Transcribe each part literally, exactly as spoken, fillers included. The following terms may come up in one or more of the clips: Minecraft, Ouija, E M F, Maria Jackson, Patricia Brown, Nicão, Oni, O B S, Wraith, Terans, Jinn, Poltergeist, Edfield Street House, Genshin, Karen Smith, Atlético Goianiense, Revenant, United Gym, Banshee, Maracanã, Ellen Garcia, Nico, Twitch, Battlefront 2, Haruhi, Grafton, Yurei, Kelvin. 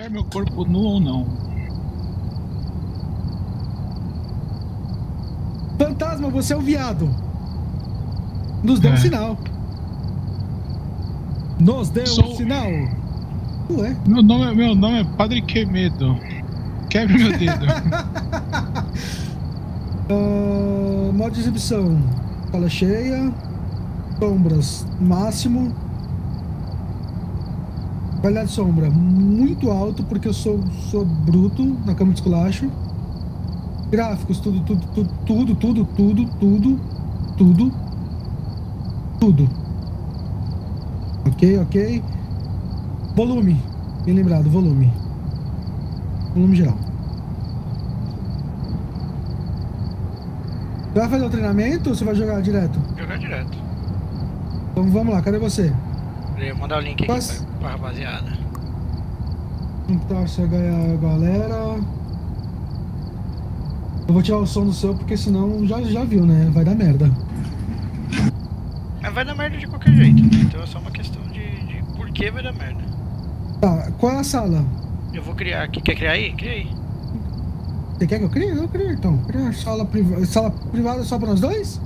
quer meu corpo nu ou não. Fantasma, você é um viado. Nos deu é. um sinal. Nos deu Sou... um sinal. Ué. Meu nome, meu nome é Padre Quemedo. Quebre meu dedo. uh, modo de exibição. Sala cheia. Sombras, máximo. Qualidade de sombra, muito alto, porque eu sou, sou bruto na cama de esculacho. Gráficos, tudo, tudo, tudo, tudo, tudo, tudo, tudo, tudo, tudo. Ok, ok. Volume, bem lembrado, volume. Volume geral. Vai fazer o treinamento ou você vai jogar direto? Jogar direto. Então vamos lá, cadê você? Mandar o link aqui Mas... pra, pra rapaziada. Então, você ganha a galera. Eu vou tirar o som do seu, porque senão já, já viu, né? Vai dar merda. Mas vai dar merda de qualquer jeito, né? Então é só uma questão de, de por que vai dar merda. Tá, qual é a sala? Eu vou criar aqui. Quer criar aí? Cria aí. Você quer que eu crie? Eu crio então. Criar sala privada. Sala privada só pra nós dois?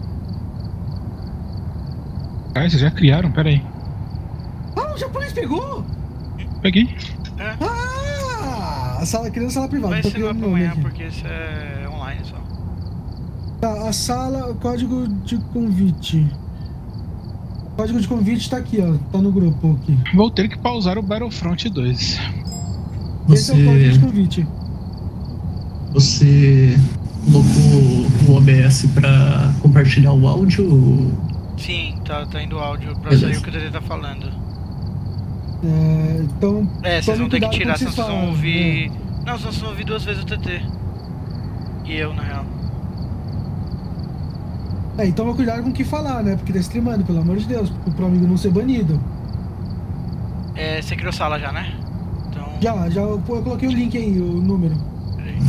Ah, vocês já criaram, pera aí. Ah, o japonês pegou? Peguei. É. Ah, a sala criança, a sala privada. Vai ser lá pra amanhã, porque isso é online só. Tá, a sala, o código de convite. O código de convite tá aqui, ó. Tá no grupo aqui. Vou ter que pausar o Battlefront dois. Você... Esse é o código de convite. Você colocou o O B S pra compartilhar o áudio? Sim, tá, tá indo o áudio pra Beleza. sair o que o T T tá falando. É, então, é, vocês vão ter que tirar, senão vocês vão ouvir... É. Não, senão vocês vão ouvir duas vezes o T T. E eu, na real. É, então vou cuidar com o que falar, né? Porque tá streamando, pelo amor de Deus, pro amigo não ser banido. É, você criou sala já, né? Então... Já, já eu, eu coloquei o link aí, o número.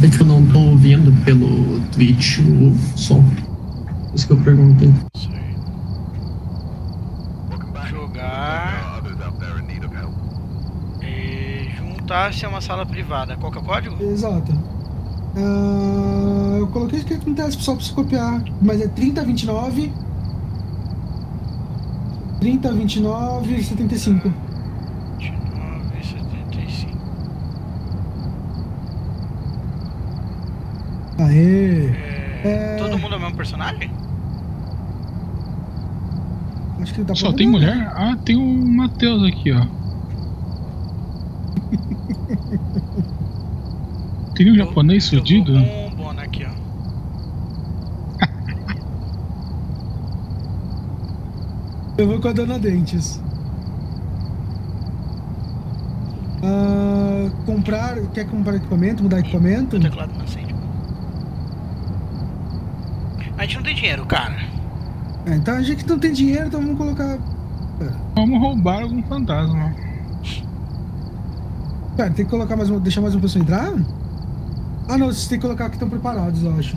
É que eu não tô ouvindo pelo Twitch o som. Por isso que eu perguntei. Jogar... Tá, se é uma sala privada. Qual que é o código? Exato. Uh, eu coloquei que acontece só pra você copiar, mas é trinta, vinte e nove. trinta, vinte e nove, setenta e cinco. vinte e nove, setenta e cinco. Aê! É... É... Todo mundo é o mesmo personagem? Acho que dá só pra tem ver, mulher? Né? Ah, tem o Matheus aqui, ó. Tem um japonês fudido? Um bono aqui, ó. Eu vou com a dona Dentes. Uh, comprar. Quer comprar equipamento? Mudar equipamento? O teclado não acende. A gente não tem dinheiro, cara. É, então a gente não tem dinheiro, então vamos colocar. Vamos roubar algum fantasma. Pera, tem que colocar mais uma, deixar mais uma pessoa entrar? Ah não, vocês tem que colocar que estão preparados, eu acho.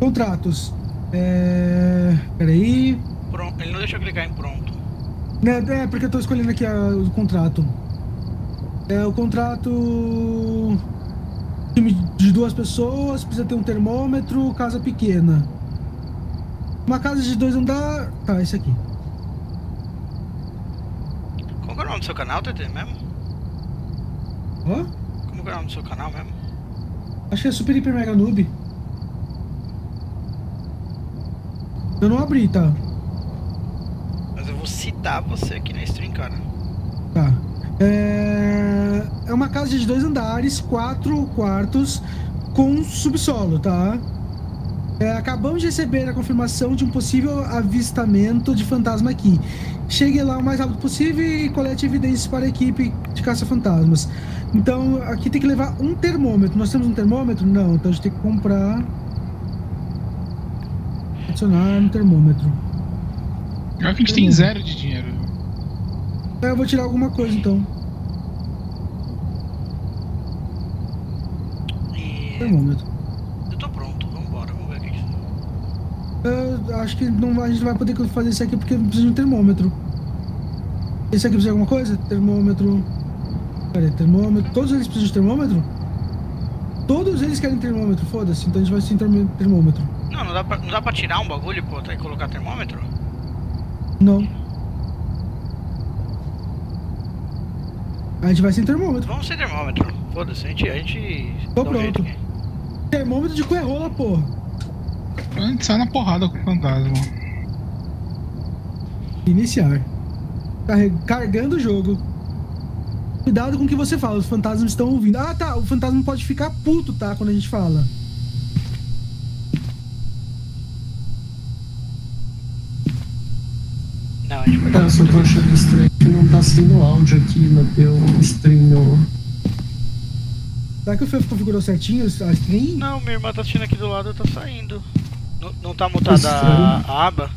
Contratos. É... Peraí. Pronto. Ele não deixa eu clicar em pronto. É, é porque eu tô escolhendo aqui a, o contrato. É o contrato... Time de duas pessoas, precisa ter um termômetro, casa pequena. Uma casa de dois andares... Tá, esse aqui. Qual é o nome do seu canal, T T, mesmo? Hã? Como é o nome do seu canal mesmo? Acho que é Super Hiper Mega Noob. Eu não abri, tá? Mas eu vou citar você aqui na stream, cara. Tá. É... é uma casa de dois andares, quatro quartos, com subsolo, tá? É, acabamos de receber a confirmação de um possível avistamento de fantasma aqui. Chegue lá o mais rápido possível e colete evidências para a equipe de caça-fantasmas. Então, aqui tem que levar um termômetro. Nós temos um termômetro? Não, então a gente tem que comprar... Adicionar um termômetro. Eu acho que a gente tem zero de dinheiro. É, eu vou tirar alguma coisa, então. E... Termômetro. Eu tô pronto, vamos embora, vamos ver o que... Eu acho que não, a gente não vai poder fazer isso aqui porque precisa de um termômetro. Isso aqui precisa de alguma coisa? Termômetro. Pera aí, termômetro. Todos eles precisam de termômetro? Todos eles querem termômetro, foda-se. Então a gente vai sem termômetro. Não, não dá pra, não dá pra tirar um bagulho, pô, e colocar termômetro? Não. A gente vai sem termômetro. Vamos sem termômetro. Foda-se, a gente... A gente tô pronto. Um termômetro de coerrola, porra. A gente sai na porrada com o fantasma. Iniciar. Carreg... Carregando o jogo. Cuidado com o que você fala, os fantasmas estão ouvindo. Ah, tá, o fantasma pode ficar puto, tá, quando a gente fala. Não, a gente pode... Tá, só tô achando estranho que não tá sendo áudio aqui no teu stream, não. Será que o Fefo configurou certinho a stream? Não, minha irmã tá assistindo aqui do lado, tá saindo. Não, não tá mutada a, a aba?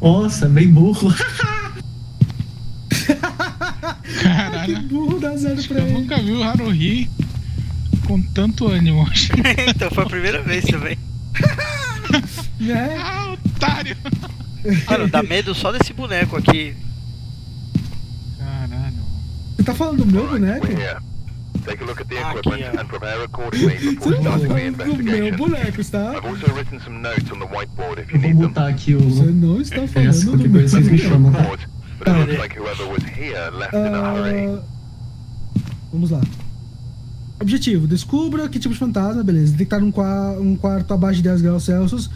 Nossa, bem burro. Caralho, que burro, dá zero pra ele. Eu nunca vi o Haruhi com tanto ânimo. Então foi a primeira vez também. Né? Ah, otário! Cara, dá medo só desse boneco aqui. Caralho. Você tá falando do meu boneco? Take a look at the equipment aqui, and prepare accordingly before starting the investigation. I've also written some notes on the whiteboard if you need them. Você não está falando do meu boneco. But it looks like whoever was here left in a hurry. Vamos lá. Objetivo: descubra que tipo de fantasma, beleza. Detectar um, qua um quarto abaixo de dez graus Celsius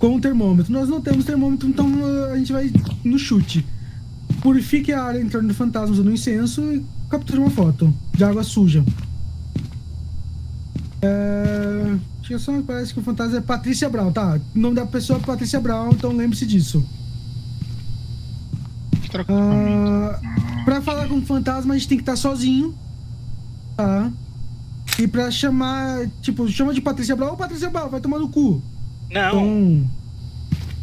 com um termômetro. Nós não temos termômetro, então uh, a gente vai no chute. Purifique a área em torno do fantasma usando um incenso e capture uma foto de água suja. É... Tinha só, parece que o fantasma é Patricia Brown, tá? O nome da pessoa é Patricia Brown, então lembre-se disso. Ah, pra falar com o fantasma, a gente tem que estar sozinho, tá? E pra chamar, tipo, chama de Patricia Brown, ô Patricia Brown, vai tomar no cu. Não. Então,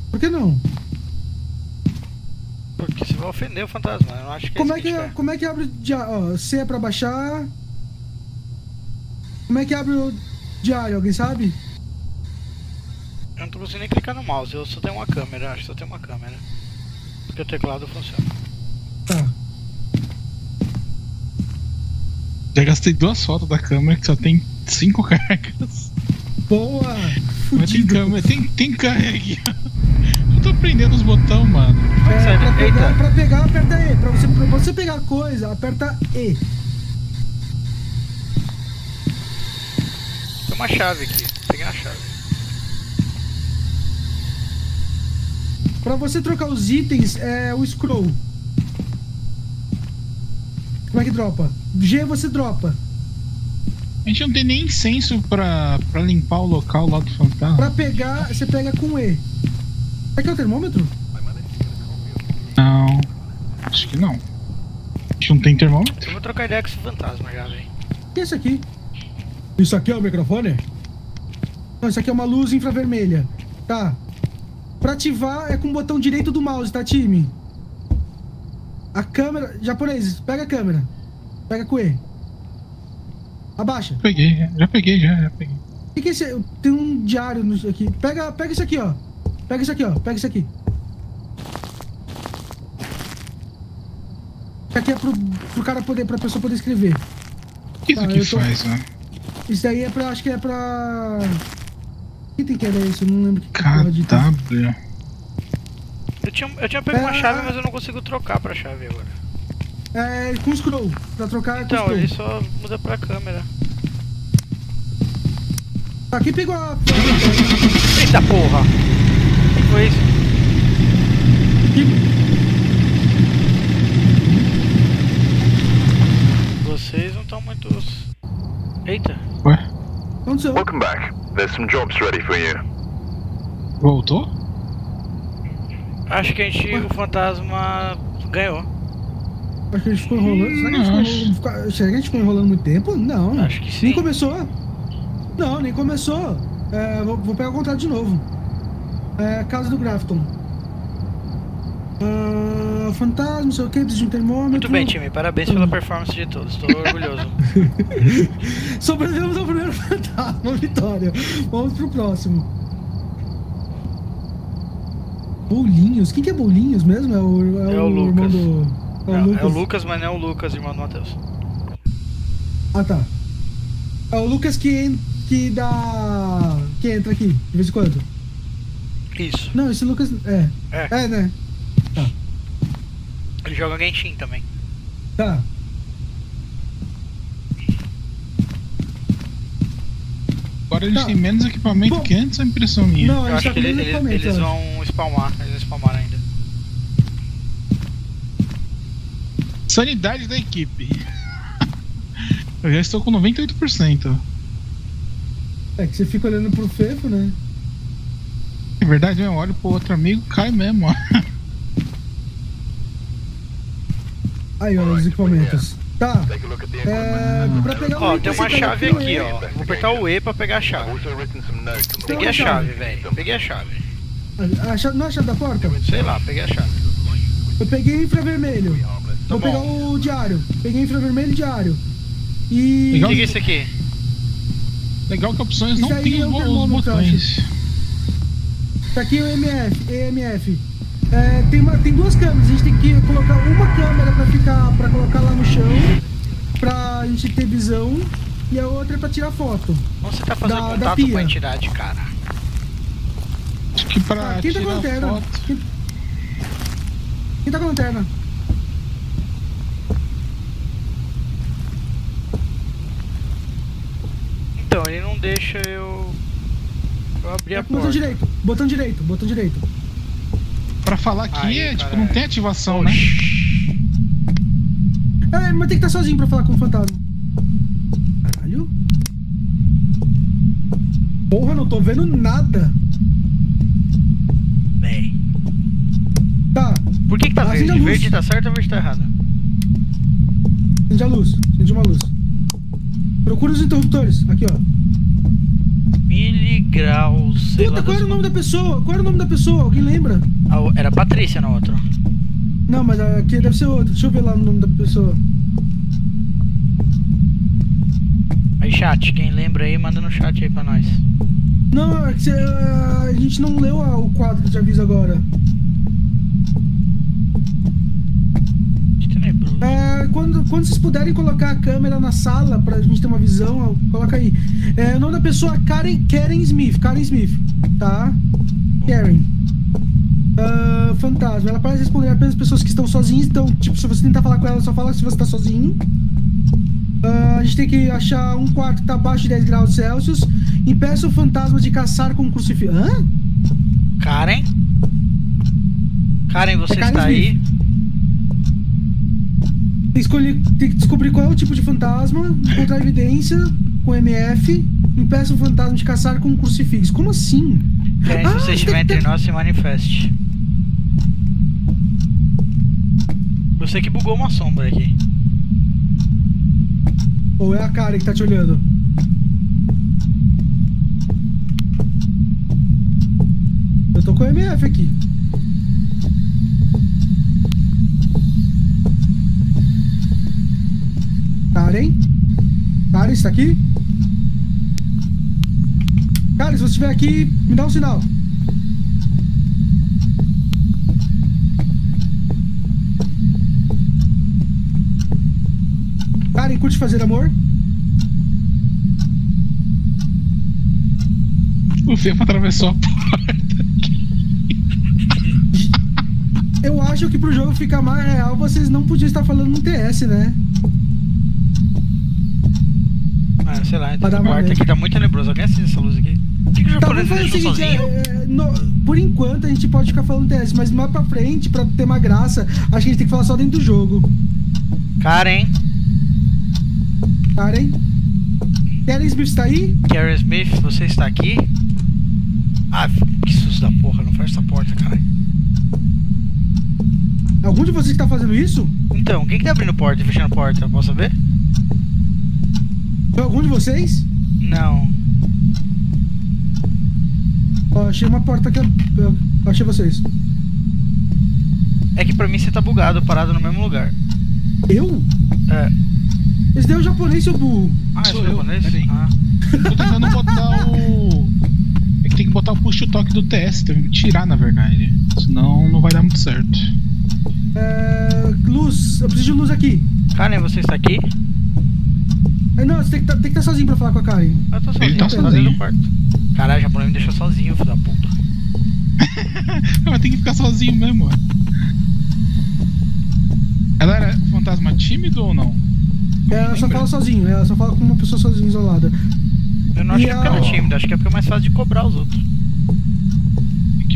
por que não? Porque você vai ofender o fantasma, eu não acho que é como é que, que como é que abre o diário? Ó, C é pra baixar. Como é que abre o diário, alguém sabe? Eu não tô conseguindo nem clicar no mouse, eu só tenho uma câmera, acho que só tenho uma câmera. Porque o teclado funciona. Tá. Já gastei duas fotos da câmera que só tem cinco cargas. Boa! Fudido. Mas tem câmera, tem, tem carga aqui. Eu tô aprendendo os botões, mano. É, pra pegar, pra pegar, aperta E. Pra você, pra você pegar coisa, aperta E. Tem uma chave aqui. Peguei a chave. Pra você trocar os itens, é o scroll. Como é que dropa? G você dropa. A gente não tem nem incenso pra, pra limpar o local lá do fantasma. Pra pegar, você pega com E. Será que é o termômetro? Não. Acho que não. A gente não tem termômetro? Eu vou trocar ideia com esse fantasma já, velho. O que é isso aqui? Isso aqui é o microfone? Não, isso aqui é uma luz infravermelha. Tá. Pra ativar é com o botão direito do mouse, tá, time? A câmera... Japonês, pega a câmera. Pega com E. Abaixa. Peguei, já peguei, já, já peguei. O que que é esse? Tem um diário aqui. Pega, pega isso aqui, ó. Pega isso aqui, ó. Pega isso aqui. Isso aqui é pro, pro cara poder... Pra pessoa poder escrever. Isso tá, que tô... faz, né? Isso daí é pra... Acho que é pra... O que tem que era isso? Eu não lembro que porra de W. Eu tinha, eu tinha pego é... uma chave, mas eu não consigo trocar pra chave agora. É com scroll, pra trocar então, é com scroll. Ele só muda pra câmera. Tá, quem pegou a... Eita porra! O que foi isso? Que... Vocês não estão muito... Eita! Ué? Onde welcome back. There's some jobs ready for you. Voltou? Acho que a gente... Ué? O fantasma ganhou. Acho que a gente ficou enrolando. Será que a gente, acho... ficou... Será que a gente ficou enrolando muito tempo? Não. Acho que sim. Nem começou. Não, nem começou. É, vou, vou pegar o contrato de novo. É, casa do Grafton. Uh, fantasma, não sei o que, de um termômetro. Muito bem, time, parabéns pela performance de todos, estou orgulhoso. Sobrevivemos ao primeiro fantasma, vitória. Vamos pro próximo. Bolinhos? Quem que é Bolinhos mesmo? É o, é é o, o Lucas. Irmão do... é, é, o Lucas. É o Lucas, mas não é o Lucas, irmão do Matheus. Ah, tá. É o Lucas que, que dá... que entra aqui, de vez em quando. Isso. Não, esse Lucas... é. É, é né? Tá. Ele joga Genshin também. Tá. Agora eles tá. têm menos equipamento Bom, que antes, é a impressão minha. Não, eu acho que eles, eles, eles vão spawnar, eles vão spawnar ainda. Sanidade da equipe. Eu já estou com noventa e oito por cento. É que você fica olhando pro Fefo, né? É verdade, eu olho pro outro amigo, cai mesmo, ó. Aí, olha os equipamentos. Tá, é, pra pegar ó, tem uma chave aqui, ó. Vou apertar o E pra pegar a chave. Peguei a chave, velho. Peguei a chave. A chave. Não é a chave da porta? Sei lá, peguei a chave. Eu peguei infravermelho. Vou pegar o diário. Peguei infravermelho e diário. E... o que é isso aqui? Legal que opções não tem os botões. Tá aqui o M F, E M F. É, tem, uma, tem duas câmeras, a gente tem que colocar uma câmera pra ficar, pra colocar lá no chão, pra gente ter visão, e a outra é pra tirar foto. Você tá fazendo da, contato da com a entidade, cara? Acho que pra ah, quem tirar tá com a lanterna? Foto... Quem... quem tá com a lanterna? Então, ele não deixa eu, eu abrir é, a botão porta. Direito, botão direito, botão direito. Pra falar aqui, aí, é, tipo, não tem ativação, né? É, mas tem que estar sozinho pra falar com o fantasma. Caralho. Porra, não tô vendo nada. Bem. Tá. Por que que tá verde? Verde tá certo ou verde tá errado? Acende a luz. Acende uma luz. Procura os interruptores. Aqui, ó. Miligraus. Puta, qual era o nome da pessoa? Qual era o nome da pessoa? Alguém lembra? Era Patrícia na outra. Não, mas aqui deve ser outra. Deixa eu ver lá o nome da pessoa. Aí, chat, quem lembra aí, manda no chat aí pra nós. Não, é que cê, a gente não leu o quadro de aviso agora. É, quando, quando vocês puderem colocar a câmera na sala pra gente ter uma visão, coloca aí. É, o nome da pessoa é Karen, Karen Smith. Karen Smith, tá? Karen. Uh, fantasma. Ela parece responder apenas pessoas que estão sozinhas, então, tipo, se você tentar falar com ela, só fala se você tá sozinho. Uh, a gente tem que achar um quarto que tá abaixo de dez graus Celsius. Impeça o fantasma de caçar com um crucifixo. Hã? Karen? Karen, você é Karen está Smith. Aí? Escolhi, tem que descobrir qual é o tipo de fantasma, encontrar evidência com M F, impeça o fantasma de caçar com um crucifixo. Como assim? Karen, ah, se você estiver entre nós, se manifeste. Você que bugou uma sombra aqui. Ou é a Karen que tá te olhando? Eu tô com o M F aqui. Karen? Karen, está aqui? Karen, se você estiver aqui, me dá um sinal. Karen, curte fazer amor? O Fefo atravessou a porta. Eu acho que pro jogo ficar mais real, vocês não podiam estar falando no T S, né? Ah, sei lá, então quarto aqui tá muito tenebroso. Alguém acende essa luz aqui? O que que o japonês tá, deixou seguinte, sozinho? É, no, por enquanto a gente pode ficar falando T S, mas mais pra frente, pra ter uma graça, acho que a gente tem que falar só dentro do jogo. Karen. Karen. Karen Smith está aí? Karen Smith, você está aqui? Ah, que susto da porra, não fecha essa porta, caralho. Algum de vocês que tá fazendo isso? Então, quem que tá abrindo porta e fechando porta? Posso saber? Foi algum de vocês? Não. Ó, achei uma porta que eu... eu achei vocês. É que pra mim você tá bugado, parado no mesmo lugar. Eu? É. Esse daí é o japonês, seu burro. Ah, esse é o japonês? Ah. Tô tentando botar o... é que tem que botar o push-to-talk do T S, tem que tirar, na verdade. Senão não vai dar muito certo. É, luz, eu preciso de luz aqui. Karen, você está aqui? É, não, você tem que tá, estar tá sozinho pra falar com a Karen. Eu tô sozinho, ele tá sozinho. Dentro do quarto. Caralho, o japonês me deixou sozinho, filho da puta. Mas tem que ficar sozinho mesmo, ó. Ela era fantasma tímido ou não? É, ela só fala sozinho, ela só fala com uma pessoa sozinha, isolada. Eu não acho que é porque ela é tímida, acho que é porque é mais fácil de cobrar os outros.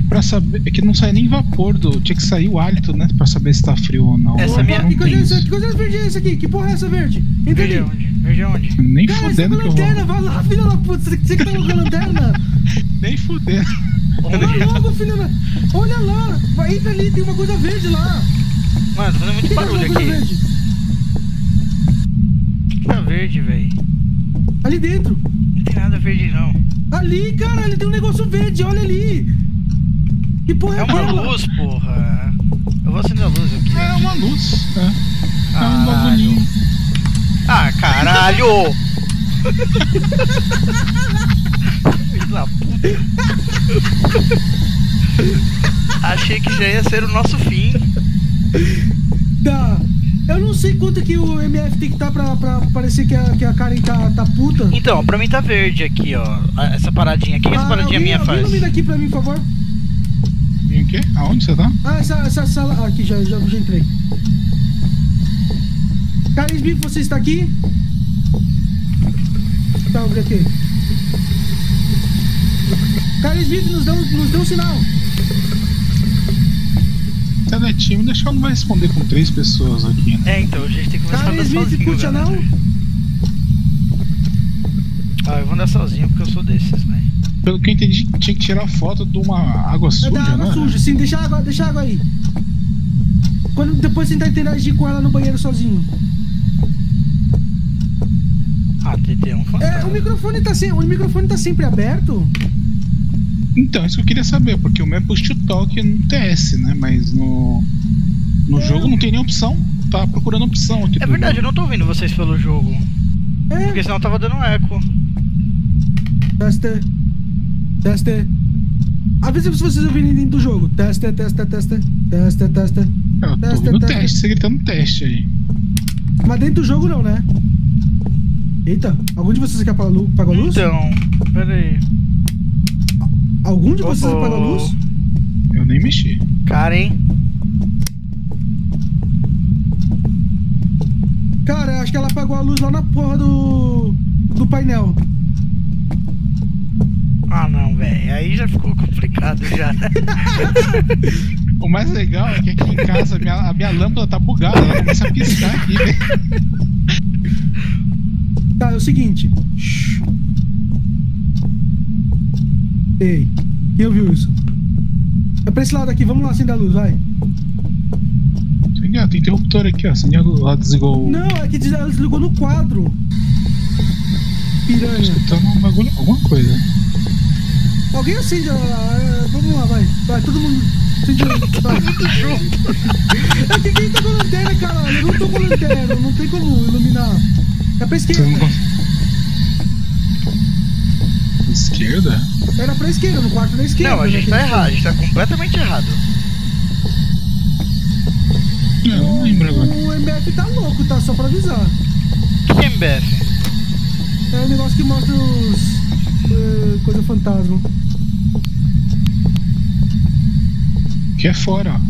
Pra saber, é que não sai nem vapor do... Tinha que sair o hálito, né? Pra saber se tá frio ou não. Essa minha... Que coisa é essa? Que coisa é essa verde é essa aqui? Que porra é essa verde? Entra ali. Verde onde? Nem fudendo que eu vou... Cara, você tá com lanterna, vai lá, filha da puta. Você que tá com lanterna. Nem fudendo. Olha logo, filha da... Olha lá. Vai, entra ali, tem uma coisa verde lá. Mano, tá fazendo muito barulho aqui. O que tá verde, velho? Ali dentro. Não tem nada verde, não. Ali, cara, ali tem um negócio verde, olha ali. Que porra é uma dela? Luz, porra. Eu vou acender a luz aqui. É uma luz. É, é um bagulhinho. Ah, caralho! Filho da puta. Achei que já ia ser o nosso fim. Tá. Eu não sei quanto que o M F tem que estar tá pra, pra parecer que a, que a Karen tá, tá puta. Então, pra mim tá verde aqui, ó. Essa paradinha. O que, ah, que essa paradinha alguém, minha faz? Ilumina aqui pra mim, por favor. O quê? Aonde você tá? Ah, essa, essa sala... Ah, aqui, já, já, já entrei. Karen Smith, você está aqui? Tá, eu aqui. Karen Smith, nos dá um sinal. Se ela é tímida, acho que ela não vai responder com três pessoas aqui, né? É, então, a gente tem que conversar Karen Smith, curte a não? Ah, eu vou andar sozinho porque eu sou desses, né? Pelo que eu entendi, tinha que tirar foto de uma água suja, né? É da água suja, sim, deixa a água, deixa a água aí. Quando, depois tentar interagir com ela no banheiro sozinho. Ah, T T é um fantasma. É, o microfone, tá sem, o microfone tá sempre aberto? Então, isso que eu queria saber, porque o meu é push to talk no T S, né? Mas no, no é. jogo não tem nem opção, tá procurando opção aqui. É verdade, jogo. Eu não tô ouvindo vocês pelo jogo. É. Porque senão eu tava dando eco. Tester. Teste. Avisa se vocês ouvirem dentro do jogo. Teste, teste, teste, teste, teste. Eu tô ouvindo teste, você gritando teste aí. Mas dentro do jogo não, né? Eita, algum de vocês quer apagar a luz? Então, pera aí. Algum de vocês apaga a luz? Eu nem mexi. Karen. Cara, acho que ela apagou a luz lá na porra do... do painel. Ah não, velho, aí já ficou complicado já. O mais legal é que aqui em casa a minha, a minha lâmpada tá bugada, ela começa a piscar aqui, velho. Tá, é o seguinte. Ei, quem ouviu isso? É pra esse lado aqui, vamos lá, acender a luz, vai. Acende, tem interruptor aqui, ó, acende a luz, lá desligou. Não, é que ela desligou no quadro. Piranha. Eu tô escutando um bagulho, alguma coisa. Alguém acende a... Vamos lá, vai. Vai, todo mundo... Acende a... Vai. É que quem tá com lanterna, caralho? Eu não tô com lanterna, não tem como iluminar. É pra esquerda. Não... Esquerda? Era pra esquerda, no quarto da esquerda. Não, a gente tá errado, a gente tá completamente errado. Não, não lembro agora. O M B F tá louco, tá? Só pra avisar. O que é M B F? É o um negócio que mostra os... Uh, coisa fantasma. Que é fora.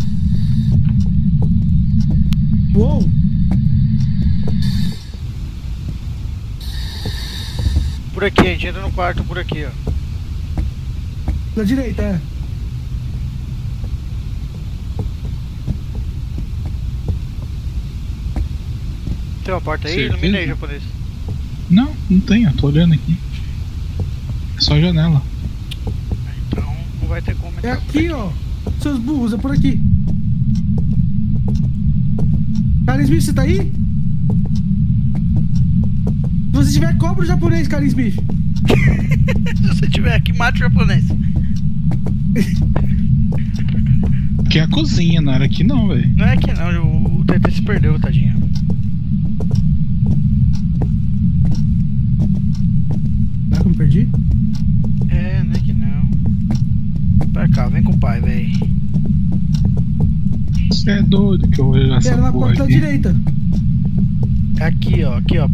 Uou! Por aqui, a gente entra no quarto por aqui, ó. Na direita, é. Tem uma porta aí? Certeza. Ilumina aí, japonês. Não, não tem, eu tô olhando aqui. Só a janela. Então não vai ter como entrar. É aqui, ó. Seus burros, é por aqui. Karen Smith, você tá aí? Se você tiver, cobra o japonês, Karen Smith. Se você tiver aqui, mata o japonês. Aqui é a cozinha, não era aqui não, velho. Não é aqui não, o, o T T se perdeu, tadinha. Será que eu me perdi? É, não é que não. Pra cá, vem com o pai, velho. doido que eu vejo essa porra. Era na porta aqui. Direita. Aqui, ó, aqui, ó.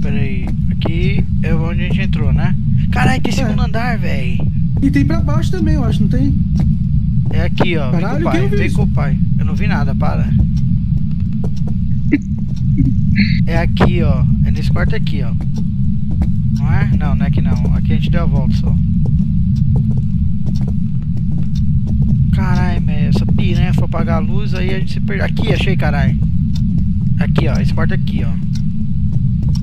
Pera aí. Aqui é onde a gente entrou, né? Caralho, tem segundo é. andar, velho. E tem pra baixo também, eu acho, não tem? É aqui, ó. Caralho, vem com o pai, vem com o pai. Eu não vi nada, para. É aqui, ó. É nesse quarto aqui, ó. Não é? Não, não é aqui não. Aqui a gente deu a volta só. Caralho, meu, essa piranha foi apagar a luz, aí a gente se perdeu. Aqui, achei, caralho. Aqui, ó, esse quarto aqui, ó.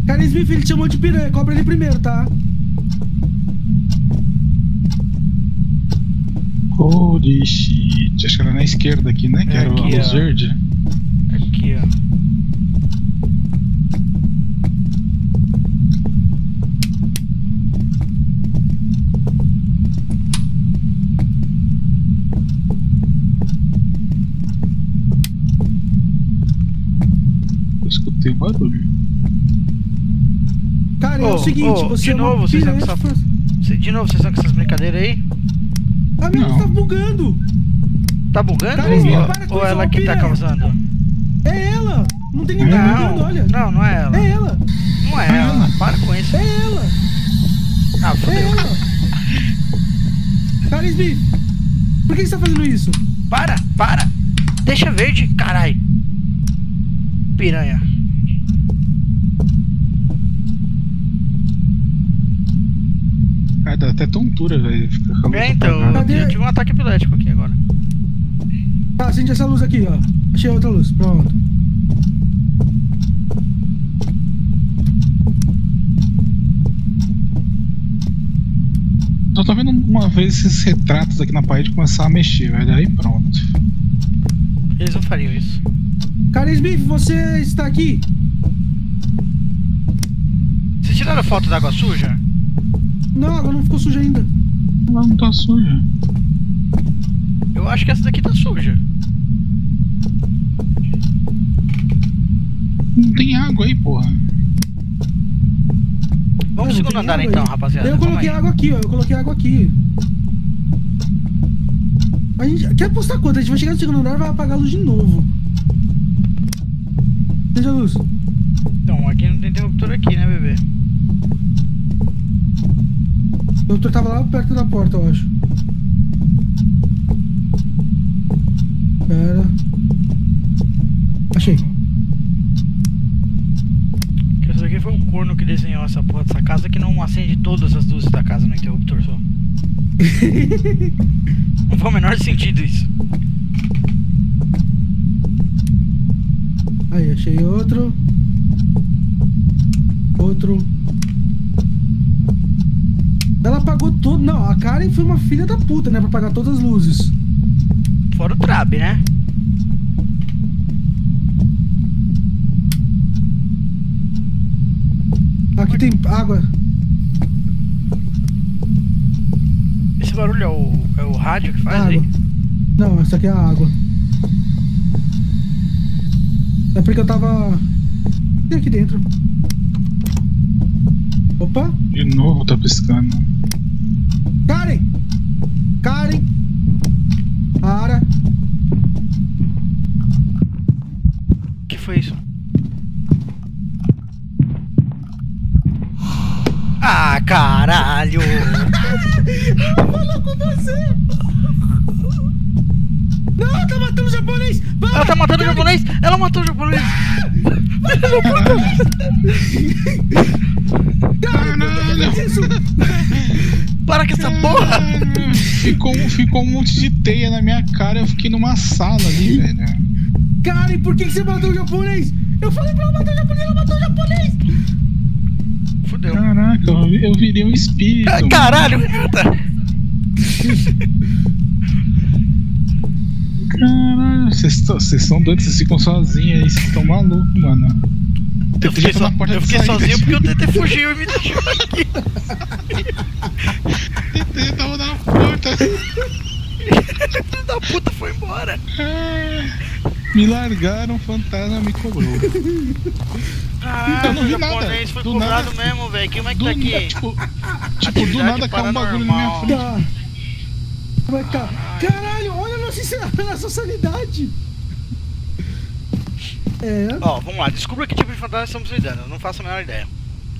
Karen Smith, ele chamou de piranha, cobra ele primeiro, tá? Holy shit, acho que era na esquerda aqui, né? Que é era aqui, a luz ó. verde. Aqui, ó. Tem barulho. Cara, oh, é o seguinte, oh, você de novo, é vocês estão com essa... Cê, de novo, vocês estão com essas brincadeiras aí? A minha tá bugando. Tá bugando? Cara, ou, ó, para ou ela que tá causando? É ela. Não tem ninguém não, bugando, olha. Não, não é ela. É ela. Não é, é ela. ela. Para com isso. É ela. Ah, fodeu. É ela. Cara, Smith, por que você tá fazendo isso? Para, para. Deixa verde, carai. Piranha. Ah, dá até tontura, velho. É, então, Cadê? eu tive um ataque epilético aqui agora. Tá, ah, acende essa luz aqui, ó. Achei outra luz, pronto. Eu tô vendo uma vez esses retratos aqui na parede começar a mexer, velho. Aí pronto. Eles não fariam isso. Karen Smith, você está aqui? Vocês tiraram foto da água suja? Não, ela não ficou suja ainda. Ela não tá suja. Eu acho que essa daqui tá suja. Não tem água aí, porra. Vamos pro segundo andar então, rapaziada. Eu coloquei água aqui, ó. Eu coloquei água aqui. A gente quer apostar quanto? A gente vai chegar no segundo andar e vai apagar a luz de novo. Deixa a luz. Então, aqui não tem interruptor aqui, né, bebê? O doutor tava lá perto da porta, eu acho. Pera. Achei. Essa daqui foi um corno que desenhou essa porra dessa casa que não acende todas as luzes da casa no interruptor só. Não faz o menor sentido isso. Aí, achei outro. Outro. Ela apagou tudo. Não, a Karen foi uma filha da puta, né? Pra apagar todas as luzes. Fora o trap, né? Aqui tem água. Esse barulho é o, é o rádio que faz aí? Não, isso aqui é a água. É porque eu tava... Tem aqui dentro. Opa! De novo tá piscando. Karen! Karen! Para! O que foi isso? Ah, caralho! Falou com você! Não, tá matando o japonês! Vai, ela tá matando Karen. o japonês! Ela matou o japonês! Cara, não, não, não. Para com essa porra! Ficou, ficou um monte de teia na minha cara, eu fiquei numa sala ali, velho. Cara, e por que você matou o japonês? Eu falei pra ela matar o japonês, ela matou o japonês! Fudeu. Caraca, eu, eu virei um espírito. Ah, caralho, puta! Caralho, vocês são doidos, vocês ficam sozinhos aí, vocês estão malucos, mano. Eu fiquei, so... eu fiquei sozinho porque o Tete fugiu e me deixou aqui. Tete tava na porta. Filho da puta foi embora. Me largaram, o fantasma me cobrou. Ah, eu não vi nada. Foi do cobrado nada, mesmo, velho. Como é que tá aqui? Na, tipo, tipo do nada caiu um bagulho normal. na minha frente. Caralho, olha a nossa sanidade. É. Ó, vamos lá. Descubra que tipo de fantasma estamos lidando. Eu não faço a menor ideia.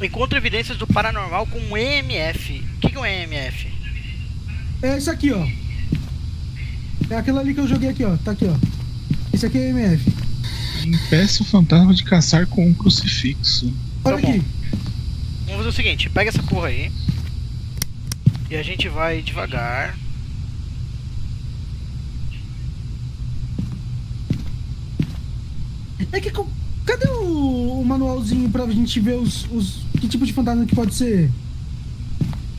Encontra evidências do paranormal com um E M F. O que, que é um E M F? É isso aqui, ó. É aquilo ali que eu joguei aqui, ó. Tá aqui, ó. Isso aqui é E M F. Impeça o fantasma de caçar com um crucifixo. Olha tá aqui. Vamos fazer o seguinte. Pega essa porra aí. E a gente vai devagar. É que... Cadê o, o manualzinho pra gente ver os, os... Que tipo de fantasma que pode ser?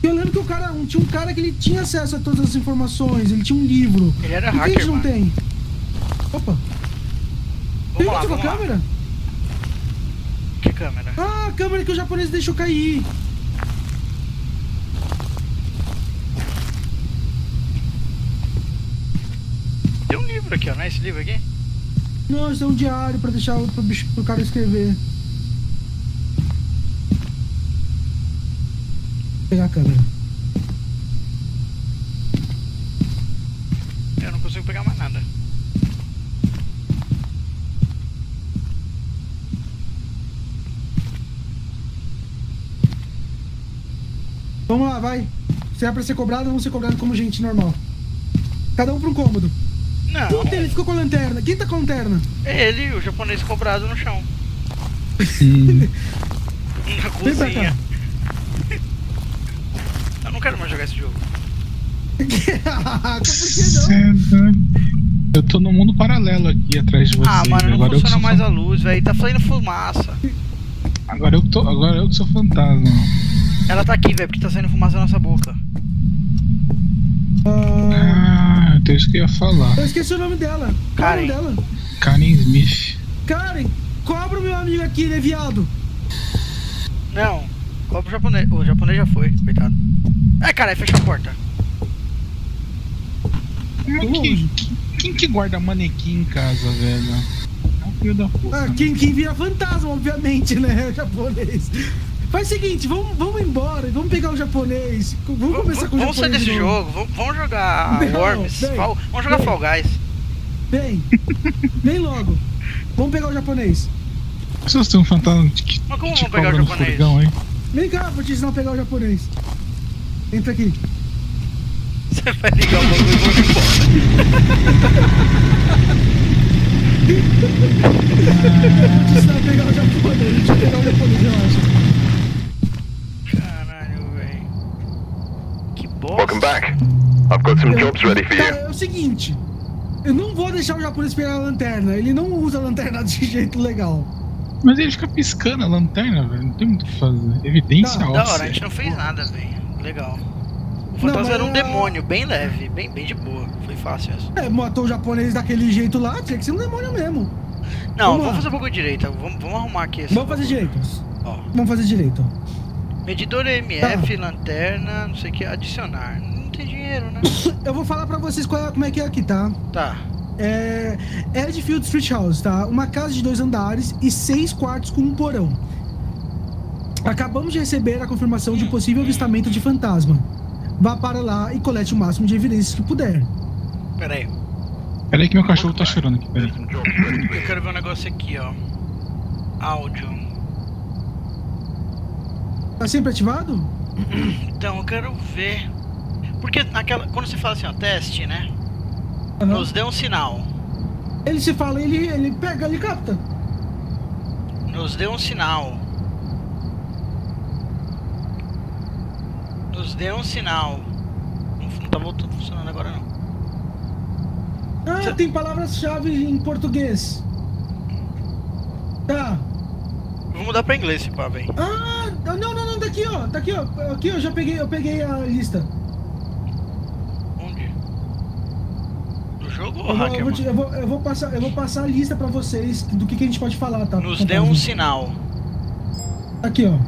Eu lembro que o cara... Um, tinha um cara que ele tinha acesso a todas as informações. Ele tinha um livro. Ele era hacker, a gente não mano. Tem? Opa. Tem lá, outra câmera? Lá. Que câmera? Ah, a câmera que o japonês deixou cair. Tem um livro aqui, ó. Não é esse livro aqui? Não, isso é um diário pra deixar o, pro, pro cara escrever. Vou pegar a câmera. Eu não consigo pegar mais nada. Vamos lá, vai. Se é pra ser cobrado, vamos ser cobrados como gente normal. Cada um pra um cômodo. Não. Puta, ele ficou com a lanterna. Quem tá com a lanterna? Ele, o japonês cobrado no chão. Sim. Na cozinha. Eu não quero mais jogar esse jogo. Por que não? Eu tô num mundo paralelo aqui atrás de você. Ah, mano, não agora funciona eu mais sou... a luz, velho. Tá saindo fumaça. Agora eu tô, agora eu que sou fantasma. Ela tá aqui, velho, porque tá saindo fumaça na nossa boca. Ah... Então isso que eu ia falar. Eu esqueci o nome dela. Karen. Qual é o nome dela? Karen Smith. Karen, cobra o meu amigo aqui, né, viado? Não, cobra o japonês. O japonês já foi, coitado. É, cara, fecha a porta. Que, quem que guarda manequim em casa, velho? É um filho da puta. Ah, quem, quem vira fantasma, obviamente, né? O japonês. Faz o seguinte, vamos, vamos embora, vamos pegar o japonês, vamos começar com o japonês. Vamos sair desse jogo, vamos, vamos jogar não, Worms, bem, Fall, vamos jogar bem, Fall Guys. Vem, vem logo, vamos pegar o japonês. Vocês têm um fantasma que mas como vamos pegar o japonês? Furgão, hein? Vem cá, vou te ensinar a pegar o japonês. Entra aqui. Você vai ligar o bagulho e vamos embora. Vou te ensinar a pegar o japonês, deixa eu pegar o japonês, relaxa. Welcome back. I've got some jobs ready for you. Cara, é o seguinte, eu não vou deixar o japonês pegar a lanterna, ele não usa a lanterna de jeito legal. Mas ele fica piscando a lanterna, velho, não tem muito o que fazer. Evidência óssea. Da hora, a gente não fez nada, velho. Legal. O fantasma não, era um é... demônio, bem leve, bem, bem de boa, foi fácil essa. É, matou o japonês daquele jeito lá, tinha que ser um demônio mesmo. Não, vamos, vamos fazer um pouco direito, vamos, vamos arrumar aqui esse. Vamos fazer direito. Ó. Vamos fazer direito. Medidor M F, tá. Lanterna, não sei o que, adicionar. Não tem dinheiro, né? Eu vou falar pra vocês qual é, como é que é aqui, tá? Tá. É... Edfield Street House, tá? Uma casa de dois andares e seis quartos com um porão. Acabamos de receber a confirmação de um possível avistamento de fantasma. Vá para lá e colete o máximo de evidências que puder. Pera aí. Pera aí que meu cachorro tá chorando aqui, pera aí. Eu quero ver um negócio aqui, ó. Áudio. Tá sempre ativado? Então, eu quero ver. Porque naquela, quando você fala assim, ó, teste, né? Uhum. Nos dê um sinal. Ele se fala, ele, ele pega, ele capta. Nos dê um sinal. Nos dê um sinal. Não, não tá voltando, funcionando agora não. Ah, você... tem palavras-chave em português. Tá. Vou mudar pra inglês, pá, velho. Ah, não, não, não, tá aqui, ó. Tá aqui, ó. Aqui, ó, já peguei, eu peguei a lista. Onde? No jogo ou eu hacker, vou, eu, vou te, eu, vou, eu, vou passar, eu vou passar a lista pra vocês do que, que a gente pode falar, tá? Nos dê um sinal. Aqui, ó.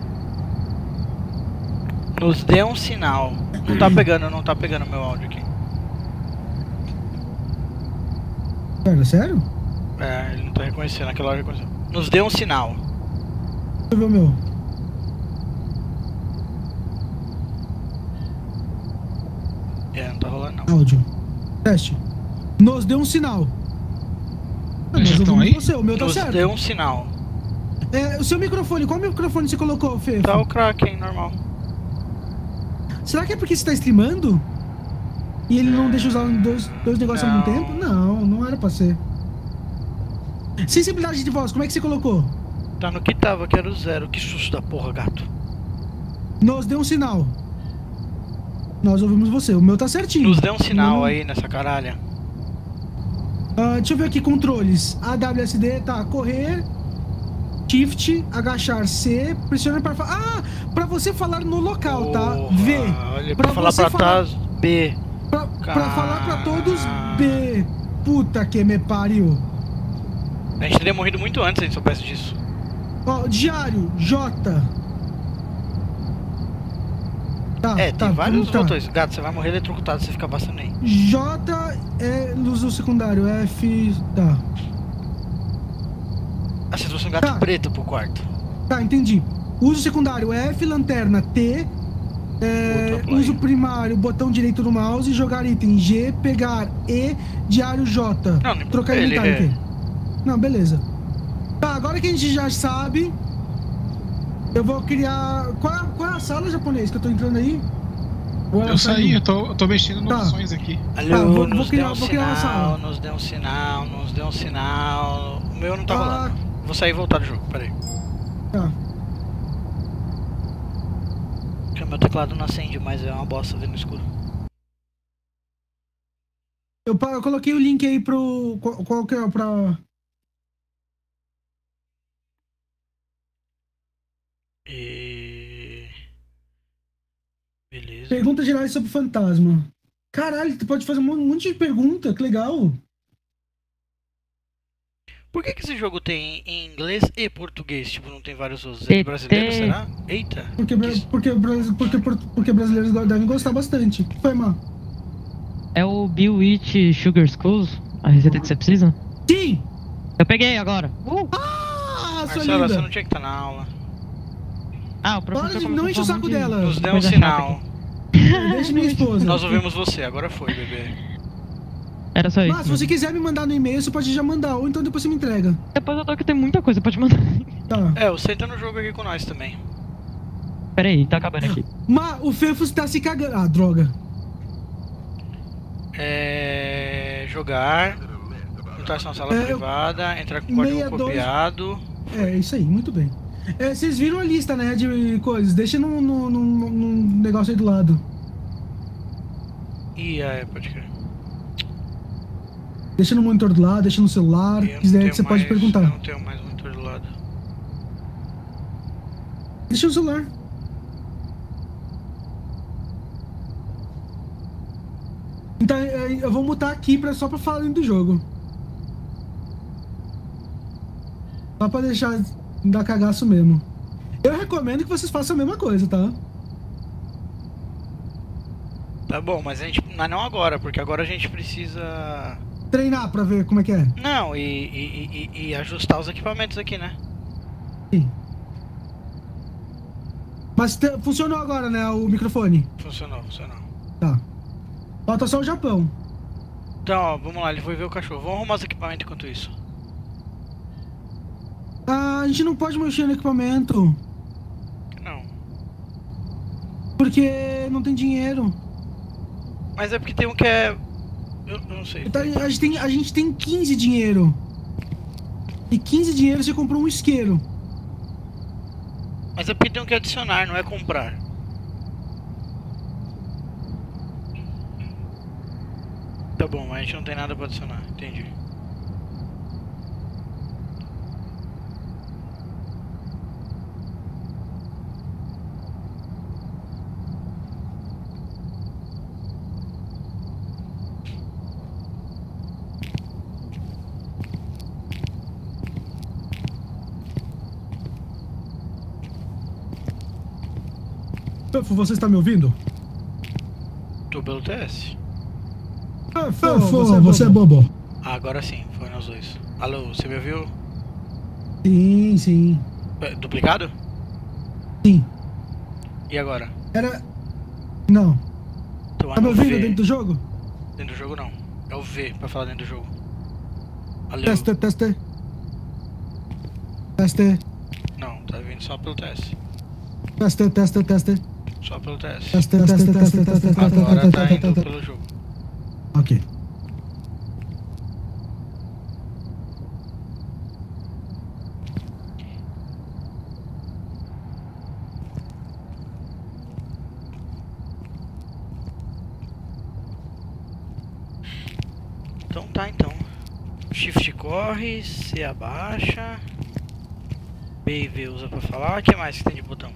Nos dê um sinal. Não tá pegando, não tá pegando meu áudio aqui. Pera, sério? É, ele não tá reconhecendo, aquela hora reconheceu. Nos dê um sinal. Deixa eu ver o meu. É, não tá rolando não. Áudio. Teste. Nos deu um sinal. Eles mas estão aí? O seu, o meu tá certo. Deu um sinal. É, o seu microfone, qual microfone você colocou, Fê? Tá o Kraken, normal. Será que é porque você tá streamando? E ele não deixa usar dois, dois negócios ao mesmo tempo? Não, não era pra ser. Sensibilidade de voz, como é que você colocou? Tá no que tava, que era o zero. Que susto da porra, gato. Nos deu um sinal. Nós ouvimos você, o meu tá certinho. Nos deu um sinal aí nessa caralha. Uh, deixa eu ver aqui, controles. A W S D, tá, correr, shift, agachar, C, pressiona para falar. Ah, pra você falar no local, porra, tá? V. Olha, pra, pra falar pra trás, falar... B. Pra, pra falar pra todos, B. Puta que me pariu. A gente teria morrido muito antes se a gente soubesse disso. Ó, oh, diário, J. Tá, é, tá, tem vários tá. botões. Gato, você vai morrer eletrocutado se você ficar passando aí. J é luz do secundário, F... tá. Ah, você trouxe um gato tá. preto pro quarto. Tá, entendi. Uso secundário, F, lanterna, T. É, uso primário, botão direito do mouse, jogar item G, pegar E, diário J. Não, nem trocar inventário é... aqui. Não, beleza. Tá, agora que a gente já sabe... Eu vou criar... Qual, qual é a sala japonesa que eu tô entrando aí? Ou eu saí, eu tô, eu tô mexendo nos tá. sonhos aqui. Alô, tá, vou, nos vou criar, deu um vou criar sinal, sala. Nos deu um sinal, nos deu um sinal... O meu não tá ah. rolando. Vou sair e voltar do jogo, peraí. Tá. Porque meu teclado não acende, mas é uma bosta ver no escuro. Eu, eu coloquei o link aí pro... Qual, qual que é? Pra... E... Beleza. Perguntas gerais sobre fantasma. Caralho, tu pode fazer um monte de pergunta, que legal. Por que que esse jogo tem em inglês e português? Tipo, não tem vários brasileiros, será? Eita! Porque, porque, porque, porque, porque brasileiros devem gostar bastante. Foi, mano. É o Bewitch Sugar Skulls? A receita que você precisa? Sim! Eu peguei agora. Uh! Ah, sua linda! Você não tinha que estar na aula. Ah, o professor de, não enche o saco de... dela. Nos deu um sinal. Deixa minha esposa. Nós ouvimos você, agora foi, bebê. Era só isso. Mas, se você quiser me mandar no e-mail, você pode já mandar, ou então depois você me entrega. Depois eu tô que tem muita coisa, pode mandar. Tá. É, você tá no jogo aqui com nós também. Pera aí, tá acabando aqui. Mas o Fefus tá se cagando. Ah, droga. É... Jogar. Entrar na sala é, privada, entrar com o código copiado. É, isso aí, muito bem. É, vocês viram a lista, né, de coisas. Deixa num, num, num, num negócio aí do lado. E é, pode crer. Deixa no monitor do lado, deixa no celular, se quiser, você mais, pode perguntar. Eu não tenho mais monitor do lado. Deixa no celular. Então, eu vou mutar aqui pra, só pra falar do jogo. Só pra deixar... Dá cagaço mesmo. Eu recomendo que vocês façam a mesma coisa, tá? Tá bom, mas a gente... Mas não agora, porque agora a gente precisa... Treinar pra ver como é que é. Não, e, e, e, e ajustar os equipamentos aqui, né? Sim. Mas te... funcionou agora, né, o microfone? Funcionou, funcionou. Tá. Falta só o Japão. Então, ó, vamos lá, ele foi ver o cachorro. Vamos arrumar os equipamentos enquanto isso. Ah, a gente não pode mexer no equipamento. Não. Porque não tem dinheiro. Mas é porque tem um que é... Eu não sei. Então, a, gente tem, a gente tem quinze dinheiro. E quinze dinheiro você comprou um isqueiro. Mas é porque tem um que adicionar, não é comprar. Tá bom, mas a gente não tem nada pra adicionar, entendi. Você está me ouvindo? Tô pelo T S. É, Fefo, você, é você é bobo. Ah, agora sim, foi nós dois. Alô, você me ouviu? Sim, sim. É, duplicado? Sim. E agora? Era... Não. Então, tá me ouvindo dentro do jogo? Dentro do jogo não. É o V, pra falar dentro do jogo. Valeu. Testa, testa. Testa. Não, tá vindo só pelo teste. Testa, testa, testa. Só pelo teste. Testa, testa, testa, testa. Agora tá indo pelo jogo. Ok. Então tá, então. Shift corre, C abaixa. B e V usa pra falar. O que mais que tem de botão?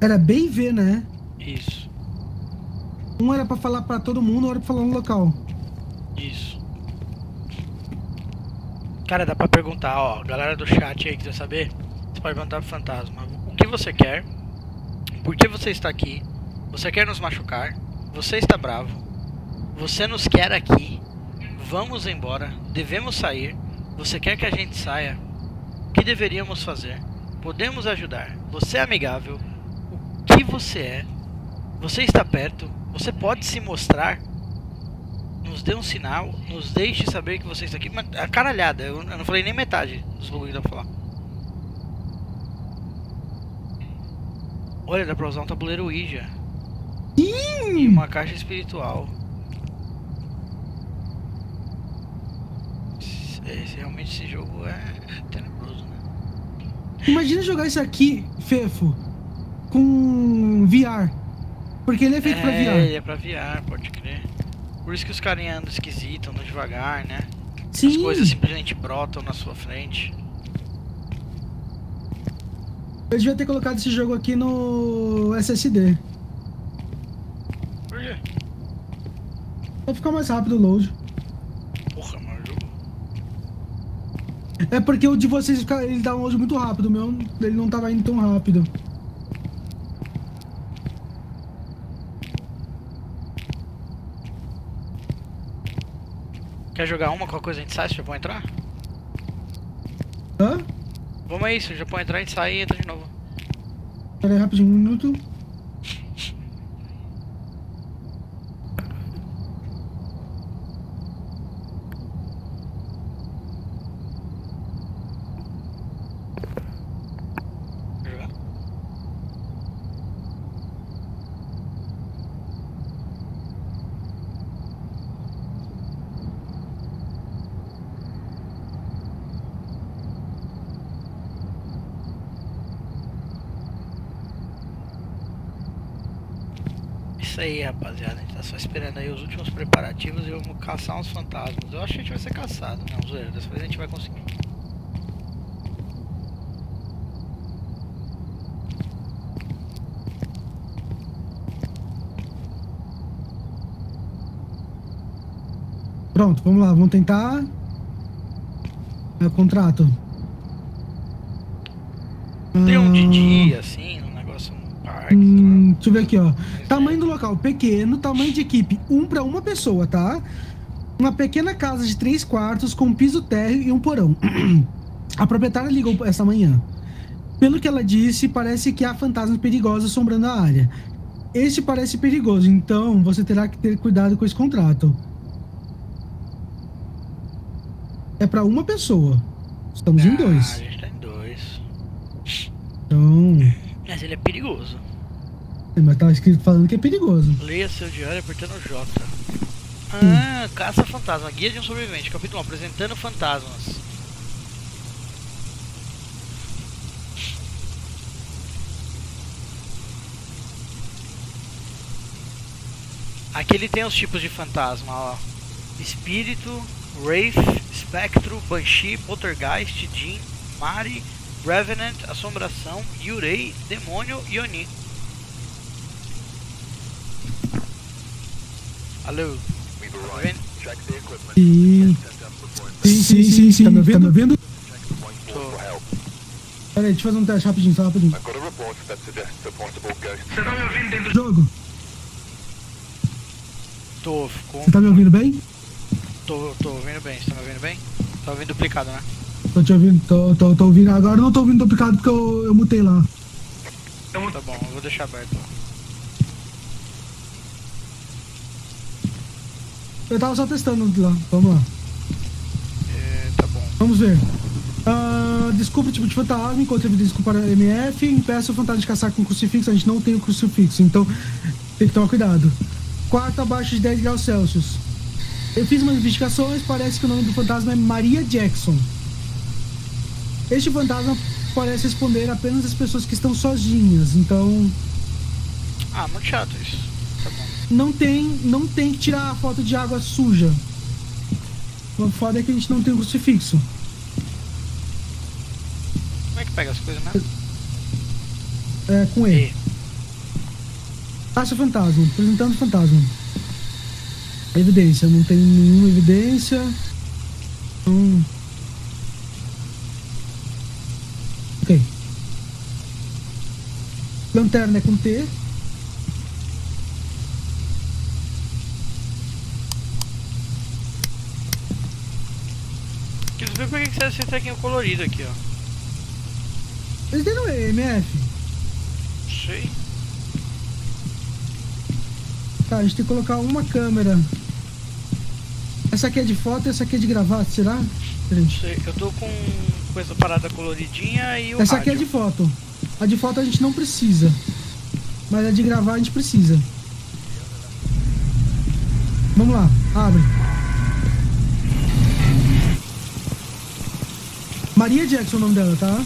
Era B e V, né? Isso. Um era pra falar pra todo mundo, outro era pra falar no local. Isso. Cara, dá pra perguntar, ó. Galera do chat aí, quiser saber? Você pode perguntar pro fantasma. O que você quer? Por que você está aqui? Você quer nos machucar? Você está bravo? Você nos quer aqui? Vamos embora? Devemos sair? Você quer que a gente saia? O que deveríamos fazer? Podemos ajudar? Você é amigável? O que você é? Você está perto? Você pode se mostrar? Nos dê um sinal? Nos deixe saber que você está aqui? Mas, a caralhada, eu, eu não falei nem metade dos bagulho que dá pra falar. Olha, dá pra usar um tabuleiro Ouija. E uma caixa espiritual. Esse, realmente esse jogo é, é tenebroso, né? Imagina jogar isso aqui, Fefo, com V R. Porque ele é feito é, pra V R. Ele é pra V R, pode crer. Por isso que os carinhas andam esquisitos, andam devagar, né? Sim. As coisas simplesmente brotam na sua frente. Eu devia ter colocado esse jogo aqui no S S D. Por quê? Vai ficar mais rápido o load. Porra, mano. É porque o de vocês ele dá um load muito rápido, o meu ele não tava indo tão rápido. Quer jogar uma? Qualquer coisa a gente sai, se o Japão entrar? Hã? Vamos aí, se o Japão entrar a gente sai e entra de novo. Pera aí, rapidinho, um minuto. Aí, rapaziada, a gente tá só esperando aí os últimos preparativos e vamos caçar uns fantasmas. Eu acho que a gente vai ser caçado, não, zoeira, dessa vez a gente vai conseguir. Pronto, vamos lá, vamos tentar. Meu contrato. Tem um de dia, assim, um negócio no parque. Hum... Deixa eu ver aqui, ó. Tamanho do local, pequeno, tamanho de equipe, um pra uma pessoa, tá? Uma pequena casa de três quartos com piso térreo e um porão. A proprietária ligou essa manhã. Pelo que ela disse, parece que há fantasmas perigosos assombrando a área. Este parece perigoso, então você terá que ter cuidado com esse contrato. É pra uma pessoa. Estamos ah, em dois. A gente tá em dois. Então... Mas ele é perigoso. Mas tava escrito falando que é perigoso. Leia seu diário apertando J. Ah, hum. Caça fantasma. Guia de um sobrevivente. Capítulo um. Apresentando fantasmas. Aqui ele tem os tipos de fantasma, ó. Espírito, Wraith, Espectro, Banshee, Poltergeist, Jin, Mari, Revenant, Assombração, Yurei, Demônio e Oni. Alô? Sim, sim, sim, sim. Tá me vendo? Tá me vendo? Pera aí, deixa eu fazer um teste rapidinho, só rapidinho. Você tá me ouvindo dentro do jogo? Tô, ficou. Você tá me ouvindo bem? Tô, tô ouvindo bem. Você tá me ouvindo bem? Tá ouvindo duplicado, né? Tô te ouvindo, tô, tô, tô ouvindo. Agora eu não tô ouvindo duplicado porque eu, eu mutei lá. Tá bom, eu vou deixar aberto. Eu tava só testando lá, vamos lá. É, Vamos ver. Uh, desculpa o tipo de fantasma, enquanto evidência para o M F. Impeça o fantasma de caçar com crucifixo. A gente não tem o crucifixo, então tem que tomar cuidado. Quarto abaixo de dez graus Celsius. Eu fiz umas investigações, parece que o nome do fantasma é Maria Jackson. Este fantasma parece responder apenas às pessoas que estão sozinhas, então... Ah, muito chato isso. Tá bom. Não tem, não tem que tirar a foto de água suja. O foda é que a gente não tem o crucifixo. Como é que pega as coisas, né? É, com E. e. Acha fantasma, apresentando fantasma. Evidência, não tem nenhuma evidência. Hum. Ok. Lanterna é com T. Quero saber por que você acerta aqui o colorido aqui, ó. Eles deram M F? Sei. Tá, a gente tem que colocar uma câmera. Essa aqui é de foto e essa aqui é de gravata, será? Não sei, eu tô com coisa parada coloridinha e o Essa rádio. Aqui é de foto. A de foto a gente não precisa. Mas a de gravar a gente precisa. Vamos lá, abre. Maria Jackson é o nome dela, tá?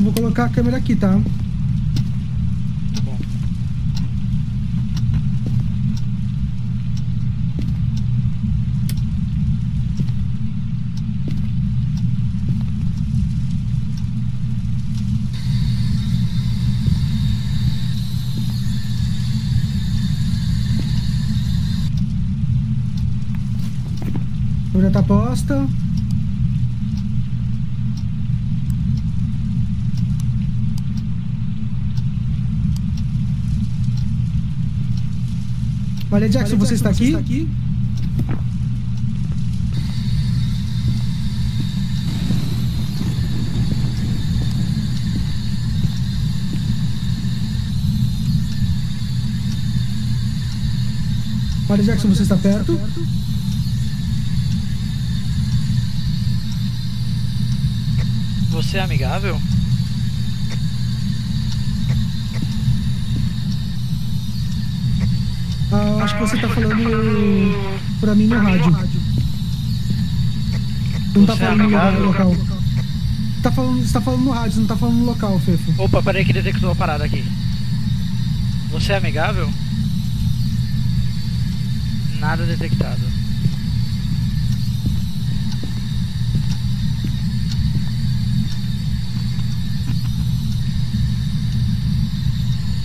Vou colocar a câmera aqui, tá? Muito bom. A câmera tá posta. Maria Jackson, você está aqui? Você está aqui? Maria Jackson, você está perto? Você é amigável? Ah, acho que você tá falando pra mim no rádio. Não tá falando no local. Tá falando, você tá falando no rádio, não tá falando no local, Fefo. Opa, peraí que detectou uma parada aqui. Você é amigável? Nada detectado.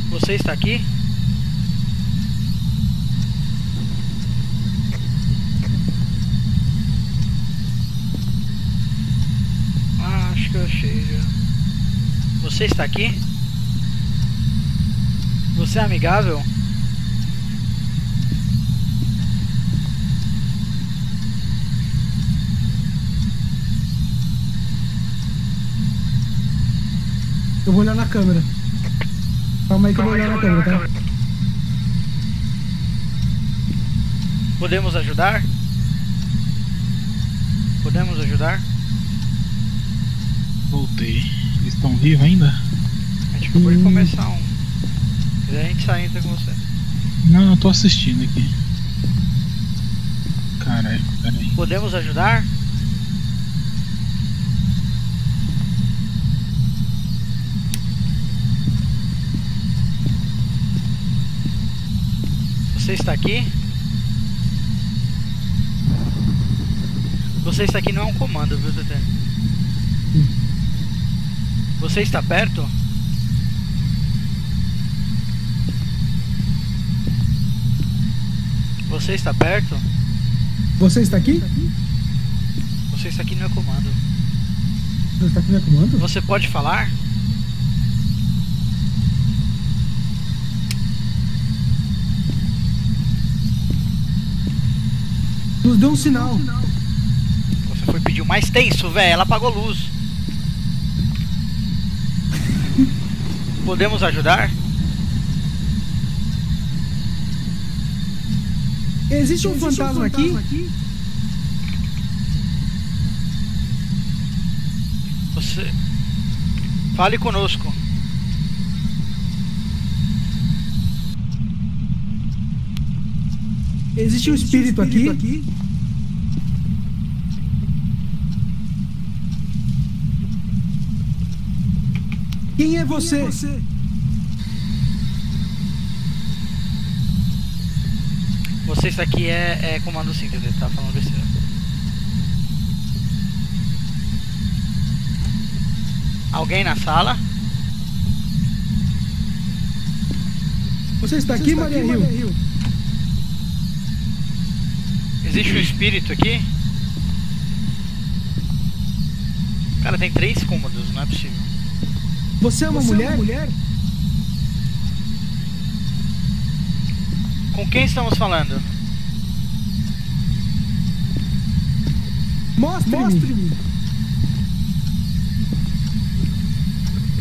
Você está aqui? Você está aqui? Você é amigável? Eu vou olhar na câmera. Calma aí que eu vou olhar na câmera, tá? Podemos ajudar? Podemos ajudar? Voltei. Eles estão vivos ainda? A gente acabou hum. de começar um. E a gente sai entra com você. Não, eu tô assistindo aqui. Caralho, peraí. Podemos ajudar? Você está aqui? Você está aqui não é um comando, viu, T T? Você está perto? Você está perto? Você está aqui? Você está aqui no meu comando. Você está aqui no meu comando? Você pode falar? Nos deu um sinal. Você foi pedir o mais tenso, velho. Ela apagou luz. Podemos ajudar? Existe um, Existe fantasma, um fantasma aqui? aqui? Você... Fale conosco. Existe um espírito, Existe um espírito aqui? aqui? Quem é você? Quem é você? Você, isso aqui é, é comando síntese, tá falando besteira. Alguém na sala? Você está aqui, Maria Hill? Existe um espírito aqui? Cara, tem três cômodos, não é possível. Você é uma mulher? É uma mulher? Com quem estamos falando? Mostre-me! Mostre-me.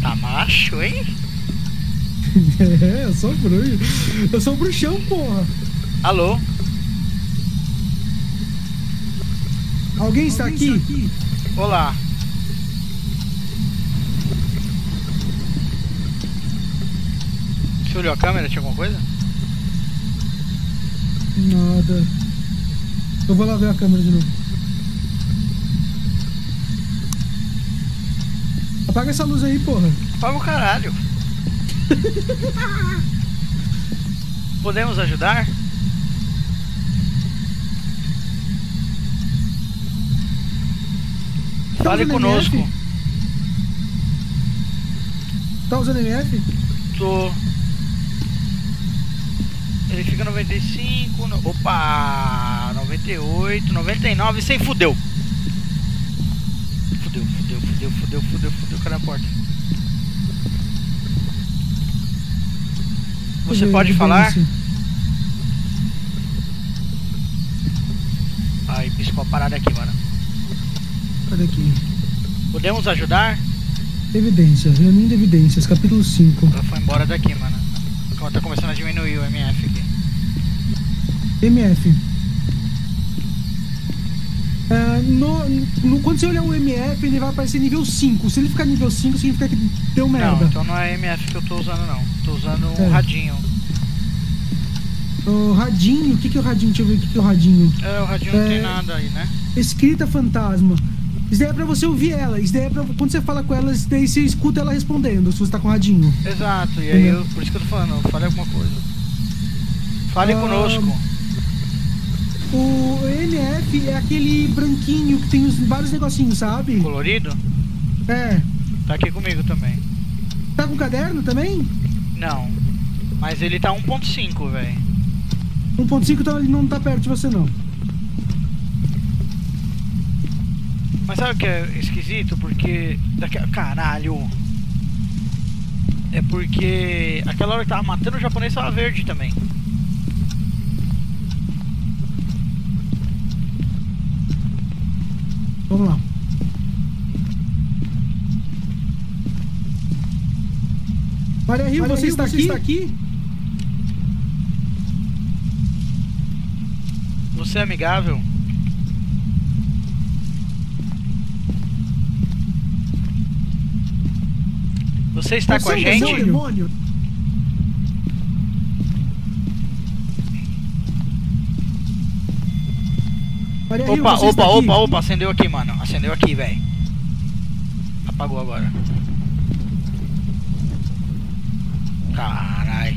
Tá macho, hein? É, eu sou bruxo. Eu sou bruxão, porra. Alô? Alguém está Alguém aqui? aqui? Olá. Você olhou a câmera? Tinha alguma coisa? Nada. Eu vou lá ver a câmera de novo. Apaga essa luz aí, porra. Apaga o caralho. Podemos ajudar? Tá Fale conosco. M F? Tá usando M F? Tô. Ele fica noventa e cinco, no... opa, noventa e oito, noventa e nove, sem fudeu. Fudeu, fudeu, fudeu, fudeu, fudeu, fudeu, cadê a porta? Você eu pode eu falar? Ai, piscou a parada aqui, mano. Cadê aqui? Podemos ajudar? Evidências, reunindo de evidências, capítulo cinco. Ela foi embora daqui, mano. Tá começando a diminuir o M F aqui. M F. Uh, no, no, quando você olhar o M F, ele vai aparecer nível cinco. Se ele ficar nível cinco, significa que deu merda. Não, então não é M F que eu tô usando, não. Tô usando um é. radinho. O radinho? O que que é o radinho? Deixa eu ver o que que é o radinho. É, o radinho é... não tem nada aí, né? Escrita fantasma. Isso daí é pra você ouvir ela, isso daí é pra... Quando você fala com ela, isso daí você escuta ela respondendo, se você tá com o radinho. Exato, e aí eu... por isso que eu tô falando, fale alguma coisa. Fale ah, conosco. O M F é aquele branquinho que tem os... vários negocinhos, sabe? Colorido? É. Tá aqui comigo também. Tá com caderno também? Não, mas ele tá um ponto cinco, velho. um ponto cinco, então ele não tá perto de você, não. Mas sabe o que é esquisito? Porque... Daqui... Caralho! É porque... Aquela hora que tava matando o japonês tava verde também. Vamos lá. Maria Rio, você, está, você aqui? está aqui? Você é amigável? Você está você com a gente? É um demônio. Opa, Rio, opa, opa, opa, acendeu aqui, mano. Acendeu aqui, velho. Apagou agora. Carai.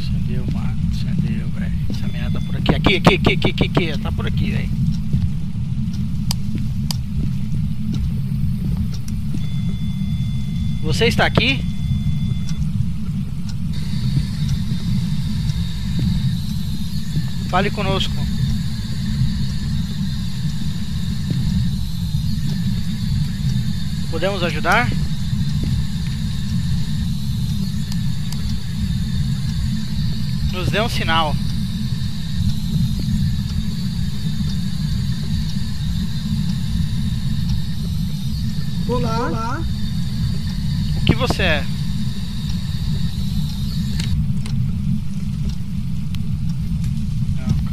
Acendeu, mano. Acendeu, velho. Essa menina tá por aqui. Aqui, aqui, aqui, aqui, aqui, aqui. Tá por aqui, velho. Você está aqui? Fale conosco. Podemos ajudar? Nos dê um sinal. Olá. Olá. O que você é?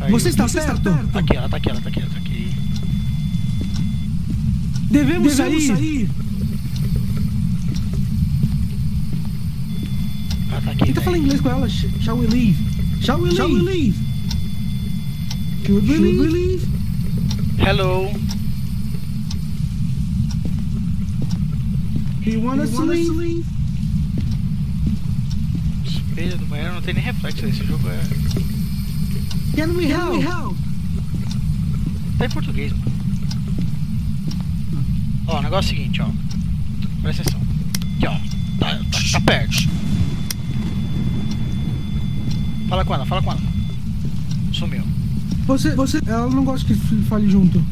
Não, você está você certo? Está certo? Aqui, ela tá aqui, ela tá aqui, ela tá aqui. Devemos, Devemos sair. sair. Ela tá aqui. Tenta falar inglês com ela. Shall we leave? Shall we leave? Shall we leave? Should we leave? Should we leave? Hello. You want us to leave? Espelho do banheiro não tem nem reflexo nesse jogo. É... Can we help? Can we help? Tá em português, mano. Ó, o negócio é o seguinte, ó. Presta atenção. Aqui, ó. Tá, tá, tá perto. Fala com ela, fala com ela. Sumiu. Você, você... Ela não gosta que fale junto.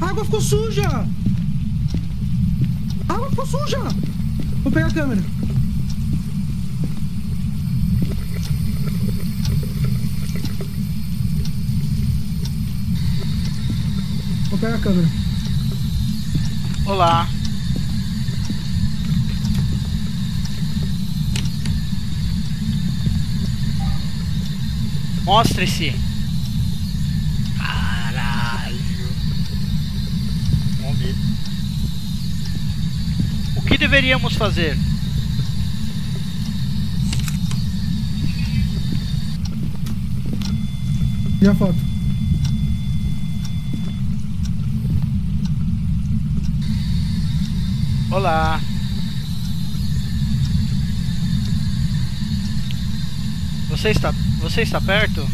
A água ficou suja! A água ficou suja! Vou pegar a câmera. Vou pegar a câmera. Olá. Mostre-se. Caralho. Bom medo. O que deveríamos fazer? E a foto? Olá. Você está... Você está perto?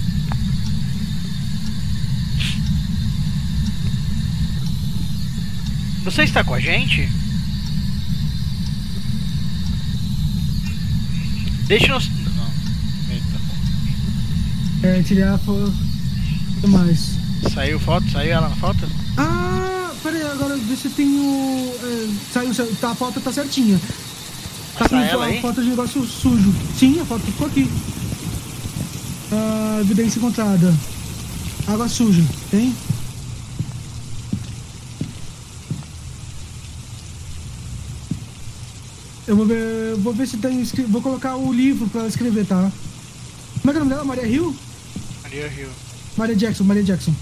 Você está com a gente? Deixa-nos... Não. É, tirar a foto... mais. Saiu foto? Saiu ela na foto? Ah, peraí, agora você tem o... É, saiu, saiu, tá, a foto tá certinha. Tá com a foto de negócio sujo. Sim, a foto ficou aqui. Uh, evidência encontrada. Água suja, tem? Eu vou ver, vou ver se tem... Vou colocar o livro pra escrever, tá? Como é que é o nome dela? Maria Hill? Maria Hill. Maria Jackson, Maria Jackson.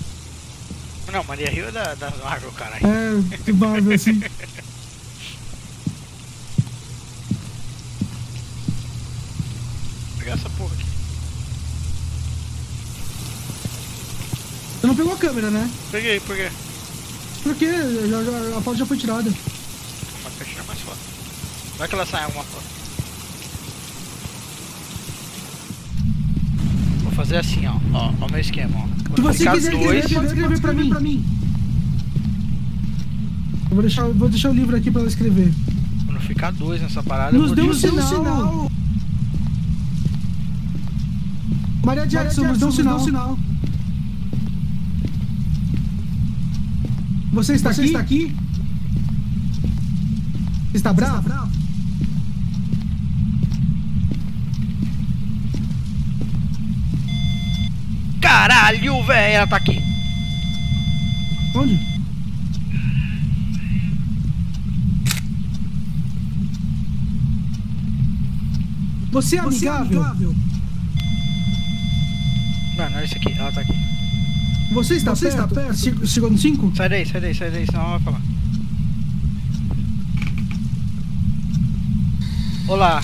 Não, Maria Hill é da, da Marvel, caralho. É, de Marvel, assim. Vou pegar essa porra aqui. Você não pegou a câmera, né? Peguei, por quê? Porque já, já, a foto já foi tirada. Mas quer tirar mais foto. Vai que ela sai alguma foto. Vou fazer assim, ó. Ó, ó o meu esquema, ó. Se você quiser dois, pode escrever pra mim, pra mim. Eu vou deixar, vou deixar o livro aqui pra ela escrever. Quando ficar dois nessa parada, nos eu vou... Nos deu um sinal. Maria Jackson, nos deu um sinal. sinal. Você está, Você aqui? está aqui? Está bravo? Está bravo? Caralho, velho, ela tá aqui. Onde? Você é amigável? Mano, olha isso aqui, ela tá aqui. Você está Você perto? Está perto? Chegou no cinco? Sai daí, sai daí, sai daí, senão ela vai falar. Olá.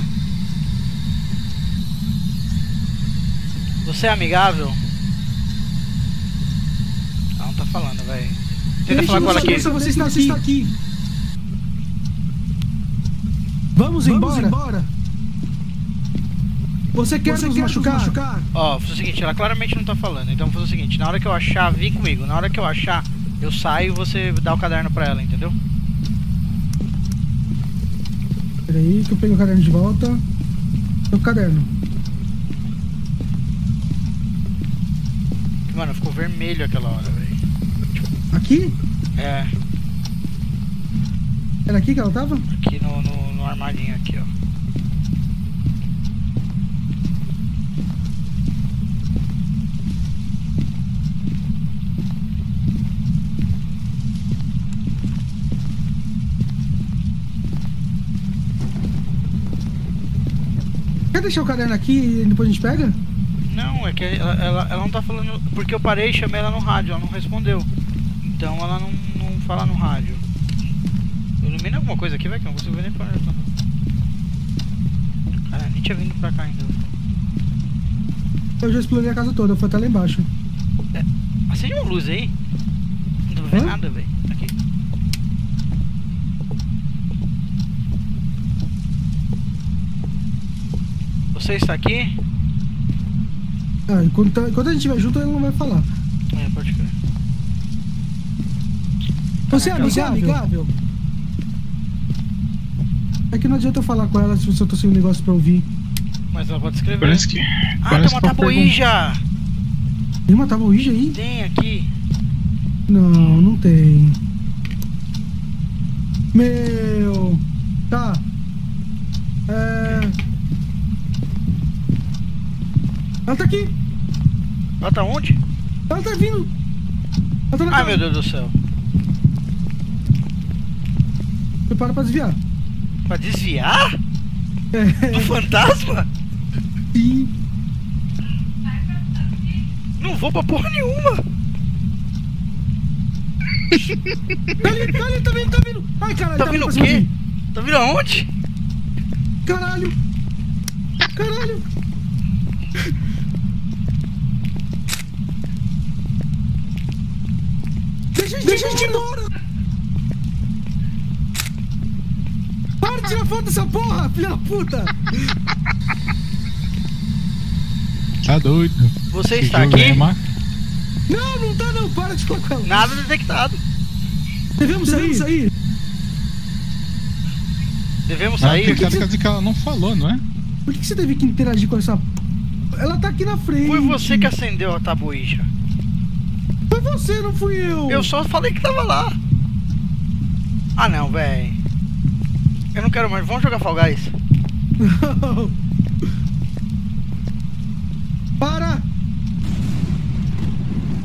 Você é amigável? Ela não tá falando, velho. Tenta falar com ela aqui. Você está, você está aqui. Vamos, Vamos embora? embora. Você quer Você nos quer machucar? machucar? Ó, faz o seguinte, ela claramente não tá falando, então faz o seguinte, na hora que eu achar, vem comigo, na hora que eu achar, eu saio e você dá o caderno pra ela, entendeu? Peraí, que eu pego o caderno de volta. O caderno. Mano, ficou vermelho aquela hora, velho. Aqui? É. Era aqui que ela tava? Aqui no, no, no armarinho aqui, ó. deixar o caderno aqui e depois a gente pega? Não, é que ela, ela, ela não tá falando... Porque eu parei e chamei ela no rádio, ela não respondeu. Então ela não, não fala no rádio. Ilumina alguma coisa aqui, velho, que eu não consigo ver nem pra... Cara, nem tinha vindo pra cá ainda. Eu já explorei a casa toda, eu fui até lá embaixo. É, acende uma luz aí. Não tô vendo nada, velho. Aqui. Você está aqui? Ah, enquanto, enquanto a gente estiver junto, ele não vai falar. É, pode crer. Você é amigável? amigável? É que não adianta eu falar com ela se eu tô sem um negócio pra ouvir. Mas ela pode escrever. Parece que... Ah, parece tem uma tábua Ouija! Tem uma tábua Ouija aí? Tem aqui. Não, não tem. Meu... Tá. É... Ela tá aqui. Ela tá onde? Ela tá vindo. Ela tá na... Ai, meu Deus do céu. Prepara pra desviar. Pra desviar? É. Do fantasma? Sim. Não vou pra porra nenhuma. Tá ali, tá ali, tá vindo, tá vindo. Ai, caralho, tá, tá vindo o quê? Tá vindo aonde? Caralho. Caralho. Deixa a gente, Deixa a gente embora. embora! Para de tirar foto dessa porra, filha da puta! Tá doido. Você está aqui? Não, não tá não, para de colocar. Nada detectado. Devemos sair? sair? Devemos sair? Por que, que, que ela não falou, não é? Por que você teve que interagir com essa... Ela tá aqui na frente. Foi você que acendeu a tábua Ouija. Foi você, não fui eu. Eu só falei que tava lá. Ah não, véi. Eu não quero mais, vamos jogar Fall Guys. Não. Para.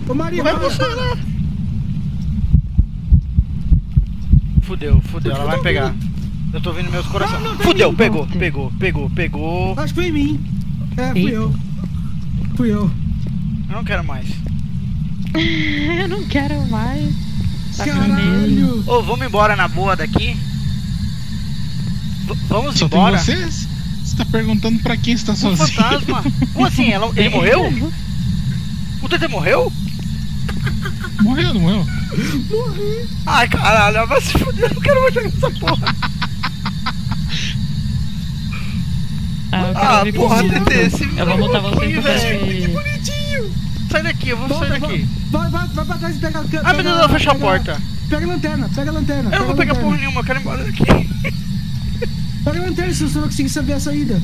Ô Maria, vai você lá. Fudeu, fudeu, ela vai pegar. Eu tô ouvindo meus corações. Ah, fudeu, pegou, pegou, pegou, pegou. Acho que foi em mim. É, fui eu. Fui eu. Eu não quero mais. Eu não quero mais. Caralho. Ô, oh, vamos embora na boa daqui? V vamos Só embora? Tem vocês? Você tá perguntando pra quem você tá sozinho? O fantasma. Como assim? Ela, ele morreu? O T T morreu? Morreu, não morreu? Morri. Ai, caralho, vai se fuder. Eu não quero mais jogar essa porra. Ah, ah porra, T T, eu vou botar você pra Que bonitinho! Sai daqui, eu vou Volta, sair daqui. Vai, vai, vai pra trás e pega a câmera. Ah, meu Deus, ela fechou a porta. Pega a lanterna, pega a lanterna. Eu não vou pegar porra nenhuma, eu quero ir embora daqui. Pega a lanterna, senão você não consegue saber a saída.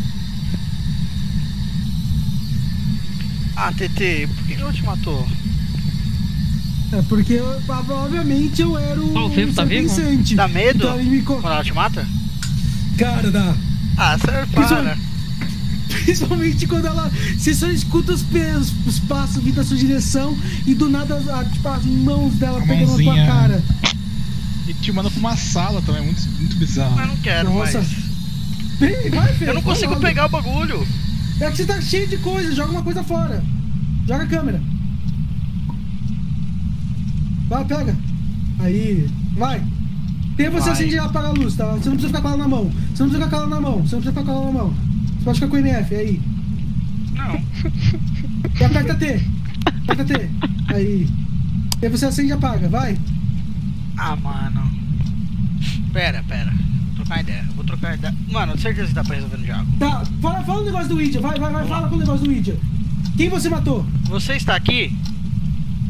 Ah, T T, por que ela te matou? É porque, eu, obviamente, eu era o. Tá vivo, tá vivo? Dá medo? Então, me... Quando ela te mata? Cara, dá. Ah, sério, para. Principalmente quando ela... Você só escuta os, pesos, os passos vindo da sua direção e do nada a, tipo, as mãos dela a pegando mãozinha. Na tua cara. E te manda pra uma sala também, muito, muito bizarro. Eu não quero Nossa. mais. Vem, vai, Fê, eu não consigo logo. pegar o bagulho. É que você tá cheio de coisa, joga uma coisa fora. Joga a câmera. Vai, pega. Aí, vai. Tem você acender e apagar a luz, tá? Você não precisa ficar com ela na mão. Você não precisa ficar com ela na mão. Você não precisa ficar com ela na mão. Você pode ficar com o M F, aí. Não. E aperta T. Aperta T. Aí. E aí você acende e apaga, vai. Ah, mano. Pera, pera. Vou trocar ideia. Vou trocar ideia. Mano, certeza que dá pra resolver no diabo. Tá, fala, fala o negócio do Ouija. Vai, vai, vai. Vamos fala lá. com o negócio do Ouija. Quem você matou? Você está aqui?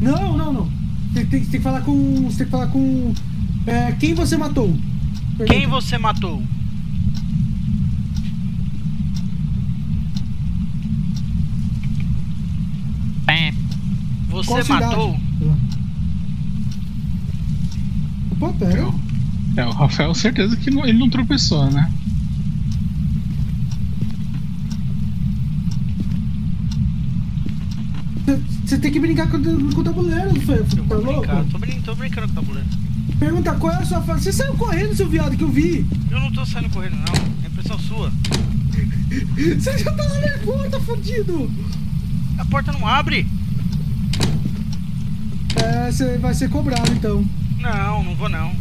Não, não, não. Tem, tem, tem que falar com... Você tem que falar com... É, quem você matou? Pergunta. Quem você matou? Você matou? Pô, pera. É, o Rafael, certeza que não, ele não tropeçou, né? Você tem que brincar com, com o tabuleiro, Fefo. Tá louco? Brincar. Tô, brin tô brincando com o tabuleiro. Pergunta qual é a sua fase. Você saiu correndo, seu viado, que eu vi. Eu não tô saindo correndo, não. É impressão sua. Você já tá na minha porta, fudido! A porta não abre! É, você vai ser cobrado então. Não, não vou não.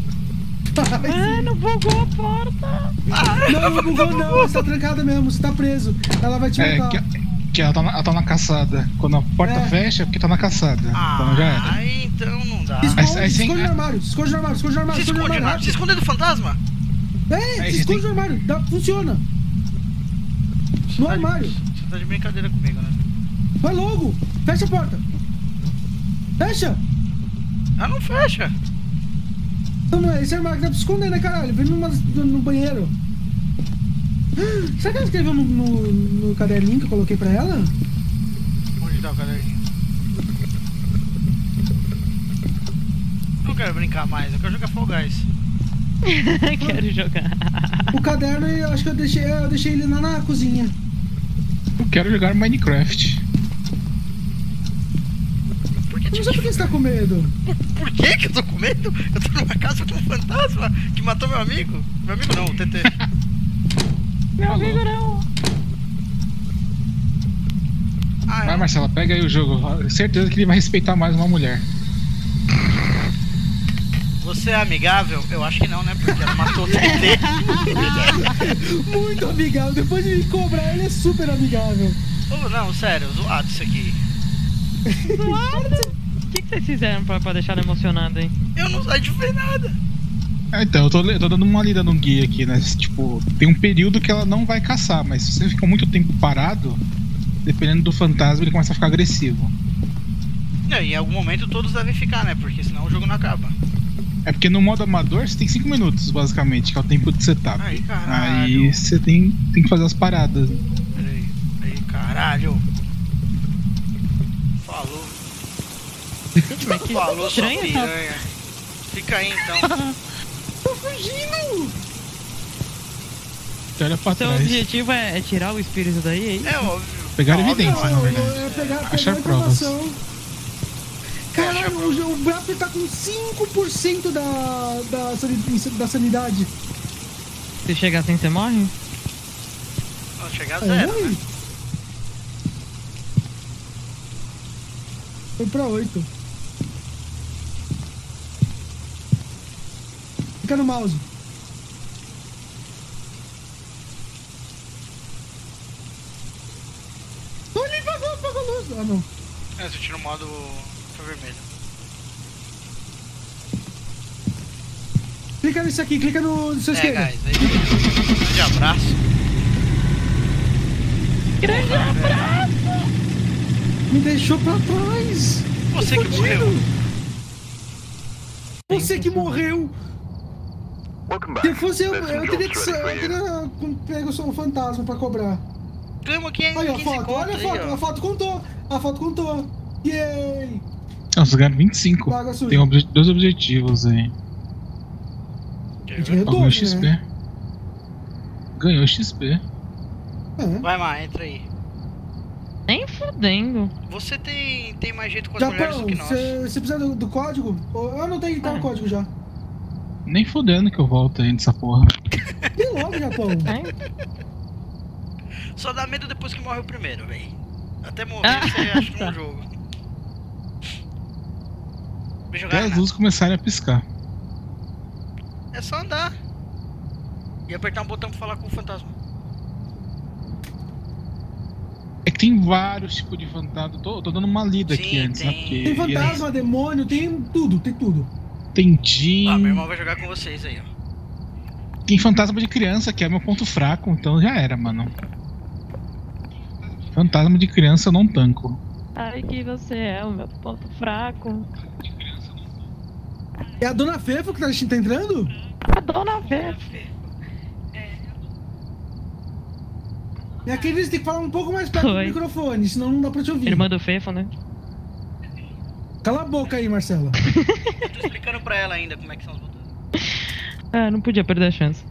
Ah, não bugou a porta! Ah, não, não bugou não, não. Você tá trancada mesmo, você tá preso. Ela vai te matar. É, que, que ela, tá na, ela tá na caçada. Quando a porta é. fecha, é porque tá na caçada. Ah, então já era. Aí então não dá. Esconde, aí, aí, esconde sim, no armário, esconde no armário, esconde no armário. Se esconde, esconde, armário. Se esconde do fantasma? É, aí, se esconde tem... no armário, dá, funciona. Você no tá armário. De, você tá de brincadeira comigo, né? Vai logo, fecha a porta. Fecha! Ah, não fecha! Não, esse armário dá pra esconder, né, caralho? Vem numa, no banheiro. Será que ela escreveu no, no, no caderninho que eu coloquei pra ela? Onde tá o caderninho? Não quero brincar mais, eu quero jogar Fall Guys. Quero jogar. O caderno, eu acho que eu deixei, eu deixei ele lá na cozinha. Eu quero jogar Minecraft. Não sei por que você tá com medo. Por, por que que eu tô com medo? Eu tô numa casa com um fantasma que matou meu amigo. Meu amigo não, o T T. Meu Falou. amigo não. Ah, vai, é? Marcela, pega aí o jogo. Certeza que ele vai respeitar mais uma mulher. Você é amigável? Eu acho que não, né? Porque ela matou o T T. Muito amigável. Depois de me cobrar, ele é super amigável. Oh, não, sério, zoado isso aqui. Zoado? O que, que vocês fizeram pra, pra deixar ela emocionada, hein? Eu não sei de ver nada. É, então, eu tô, eu tô dando uma lida no guia aqui, né? Tipo, tem um período que ela não vai caçar, mas se você fica muito tempo parado, dependendo do fantasma, ele começa a ficar agressivo. Não, e em algum momento todos devem ficar, né? Porque senão o jogo não acaba. É porque no modo amador você tem cinco minutos, basicamente, que é o tempo de setup. Ai, caralho. Aí você tem, tem que fazer as paradas. Peraí, aí, caralho. Falou. Gente, mas que Falou, estranho, sua piranha. Tá... Fica aí, então. Tô fugindo! Olha pra Seu trás. objetivo é, é tirar o espírito daí, hein? É óbvio. Pegar evidência, na verdade. É, pegar, pegar Achar provas. Caralho, o, o Grafton tá com cinco por cento da, da, da sanidade. Se chegar sem, você morre? Não, chegar zero, é, né? Foi pra oito. Fica no mouse. Olha, apagou, apagou a luz. Ah, não. É, se eu tiro o modo, fica vermelho. Clica nesse aqui, clica no, no seu é, esquerdo. É, guys, aí. Grande abraço. Grande ah, abraço. Velho. Me deixou pra trás! Você que morreu! Você que morreu! Se fosse eu, eu teria que pegar só um fantasma pra cobrar. Olha a foto, olha a foto, a foto contou! A foto contou! Yay! Nossa, ganharam vinte e cinco. Tem obje dois objetivos aí. Ganhou X P. Né? Ganhou X P. É. Vai, Má, entra aí. Nem fudendo. Você tem, tem mais jeito com as já mulheres do que nós. Você precisa do, do código? Eu não tenho que dar o código já. Nem fudendo que eu volto aí dessa porra. Vem logo, Japão. É. Só dá medo depois que morre o primeiro, véi. Até morrer ah, você acha que tá. um jogo. Até as luzes começarem a piscar. É só andar. E apertar um botão pra falar com o fantasma. É que tem vários tipos de fantasma. Tô, tô dando uma lida Sim, aqui antes, tem. né? Porque... Tem fantasma, aí... demônio, tem tudo, tem tudo. Tem Jim. Ah, meu irmão vai jogar com vocês aí, ó. Tem fantasma de criança, que é meu ponto fraco, então já era, mano. Fantasma de criança eu não tanco. Ai, que você é o meu ponto fraco. É a Dona Fefo que tá, tá entrando? A Dona Fefo. É aquele que tem que falar um pouco mais perto Oi. do microfone, senão não dá pra te ouvir. Irmã do Fefo, né? Cala a boca aí, Marcela. Eu tô explicando pra ela ainda como é que são os botões. Ah, não podia perder a chance.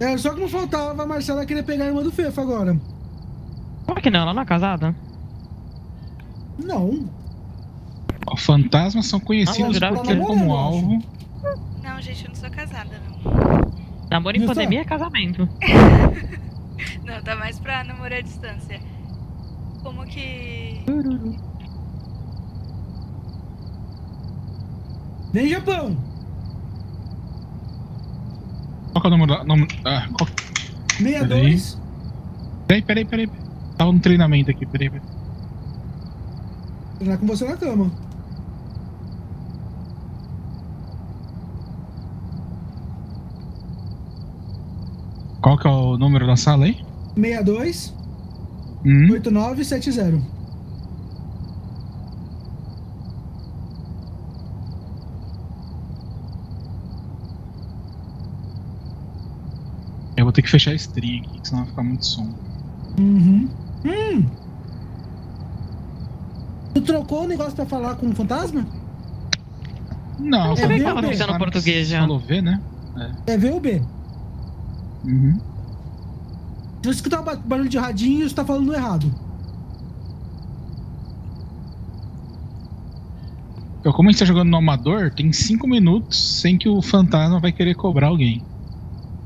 É, só que não faltava a Marcela querer pegar a irmã do Fefo agora. Por que não? Ela não é casada? Não. Fantasmas são conhecidos ah, como alvo. Não, gente, eu não sou casada, não. Namoro em pandemia é casamento. Não, tá mais pra namorar à distância. Como que... Nem Japão! Qual que é o número da... Nome, ah, qual... sessenta e dois? Peraí, peraí, peraí. Tava no treinamento aqui, peraí, peraí. Treinar com você na cama. Qual que é o número da sala aí? sessenta e dois, hum? oitenta e nove setenta. Eu vou ter que fechar a stream aqui, senão vai ficar muito som. Uhum. Hum. Tu trocou o negócio pra falar com o fantasma? Não, eu não sabia que tava pensando no português já. Falou V, né? É, é V ou B? Uhum. Se você escutar um barulho de radinho, você tá falando errado. Eu comecei jogando no amador, tem cinco minutos sem que o fantasma vai querer cobrar alguém.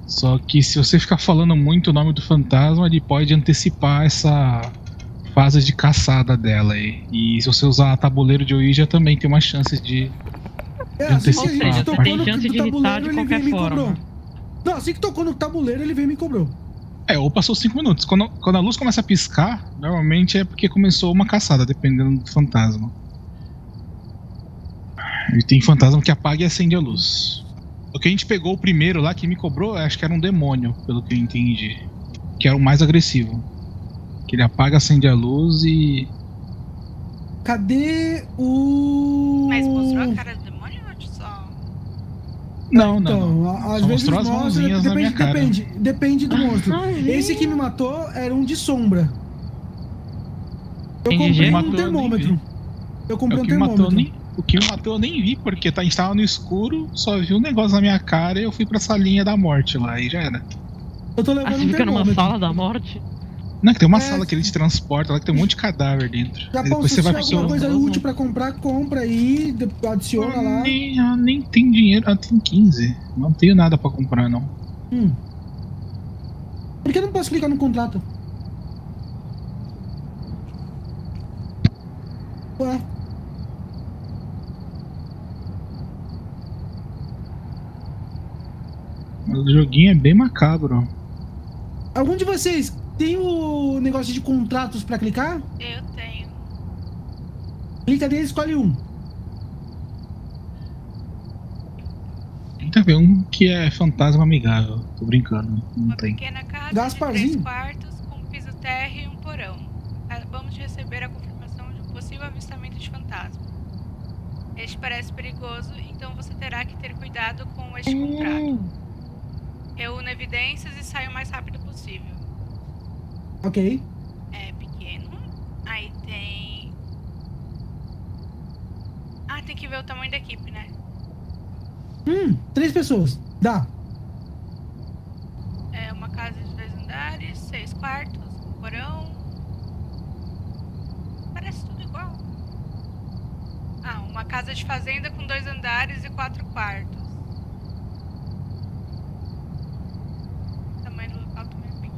Só que se você ficar falando muito o nome do fantasma, ele pode antecipar essa fase de caçada dela aí. E se você usar tabuleiro de Ouija, também tem uma chance de, é, de antecipar. Ou seja, você tem chance de irritar de qualquer forma. Não, assim que tocou no tabuleiro, ele veio e me cobrou. É, ou passou cinco minutos. Quando, quando a luz começa a piscar, normalmente é porque começou uma caçada, dependendo do fantasma. E tem fantasma que apaga e acende a luz. O que a gente pegou o primeiro lá, que me cobrou, acho que era um demônio, pelo que eu entendi. Que era o mais agressivo. Que ele apaga, acende a luz e... Cadê o... Mas mostrou a cara do demônio ou só... Não, não, então, não. Às vezes mostrou as mãozinhas na minha cara. Depende, depende do monstro. Esse que me matou era um de sombra. Eu comprei um termômetro. Eu comprei um termômetro. O que me matou eu nem vi, porque a gente tava no escuro, só vi um negócio na minha cara e eu fui pra salinha da morte lá, e já era. Eu tô levando um termômetro. Você fica numa sala da morte? Não, que tem uma sala que ele te transporta lá, que tem um monte de cadáver dentro. Já depois você vai pra alguma coisa útil pra comprar, compra aí, adiciona lá. Nem, eu nem tenho dinheiro, eu tenho quinze. Não tenho nada pra comprar, não. Hum. Por que eu não posso clicar no contrato? Ué. O joguinho é bem macabro. Algum de vocês... Tem o negócio de contratos pra clicar? Eu tenho. Clica nele e escolhe um. Tem que ver um que é fantasma amigável. Tô brincando. Não Uma tem. pequena casa Gasparzinho. de três quartos, com um piso térreo e um porão. Acabamos de receber a confirmação de um possível avistamento de fantasma. Este parece perigoso, então você terá que ter cuidado com este hum. contrato. Reúna evidências e saia o mais rápido possível. Ok. É pequeno. Aí tem... Ah, tem que ver o tamanho da equipe, né? Hum, três pessoas. Dá. É uma casa de dois andares, seis quartos, um porão. Parece tudo igual. Ah, uma casa de fazenda com dois andares e quatro quartos.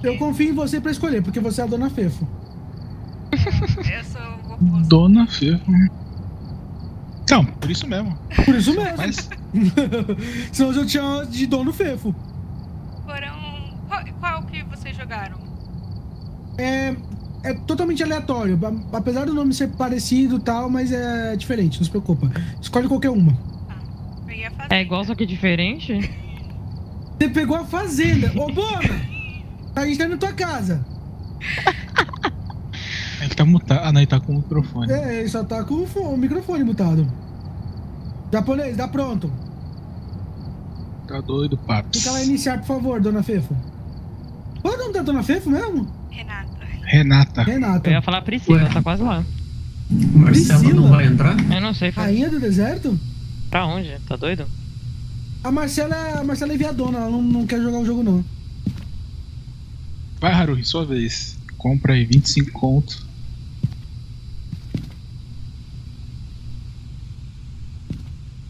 Eu confio em você pra escolher, porque você é a Dona Fefo. Eu sou o oposto. Dona Fefo. Não, por isso mesmo. Por isso mesmo. Mas... Senão eu tinha de Dono Fefo. Porão... Qual, qual que vocês jogaram? É, é totalmente aleatório. Apesar do nome ser parecido e tal, mas é diferente, não se preocupa. Escolhe qualquer uma. Ah, é igual, só que é diferente? Você pegou a fazenda. Ô, Bona! A gente tá na tua casa. Ele tá mutado. Ah, não, ele tá com o microfone. É, ele só tá com o, o microfone mutado. Japonês, dá pronto. Tá doido, papo. Fica lá iniciar, por favor, Dona Fefo. Qual é o nome da Dona Fefo mesmo? Renata. Renata. Renata. Eu ia falar Priscila, Ué. tá quase lá. O Marcelo Priscila? não vai entrar? Eu não sei. Foi... Rainha do deserto? Pra onde? Tá doido? A Marcela, a Marcela é viadona, ela não, não quer jogar o jogo, não. Vai, Haruhi, sua vez. Compra aí vinte e cinco conto.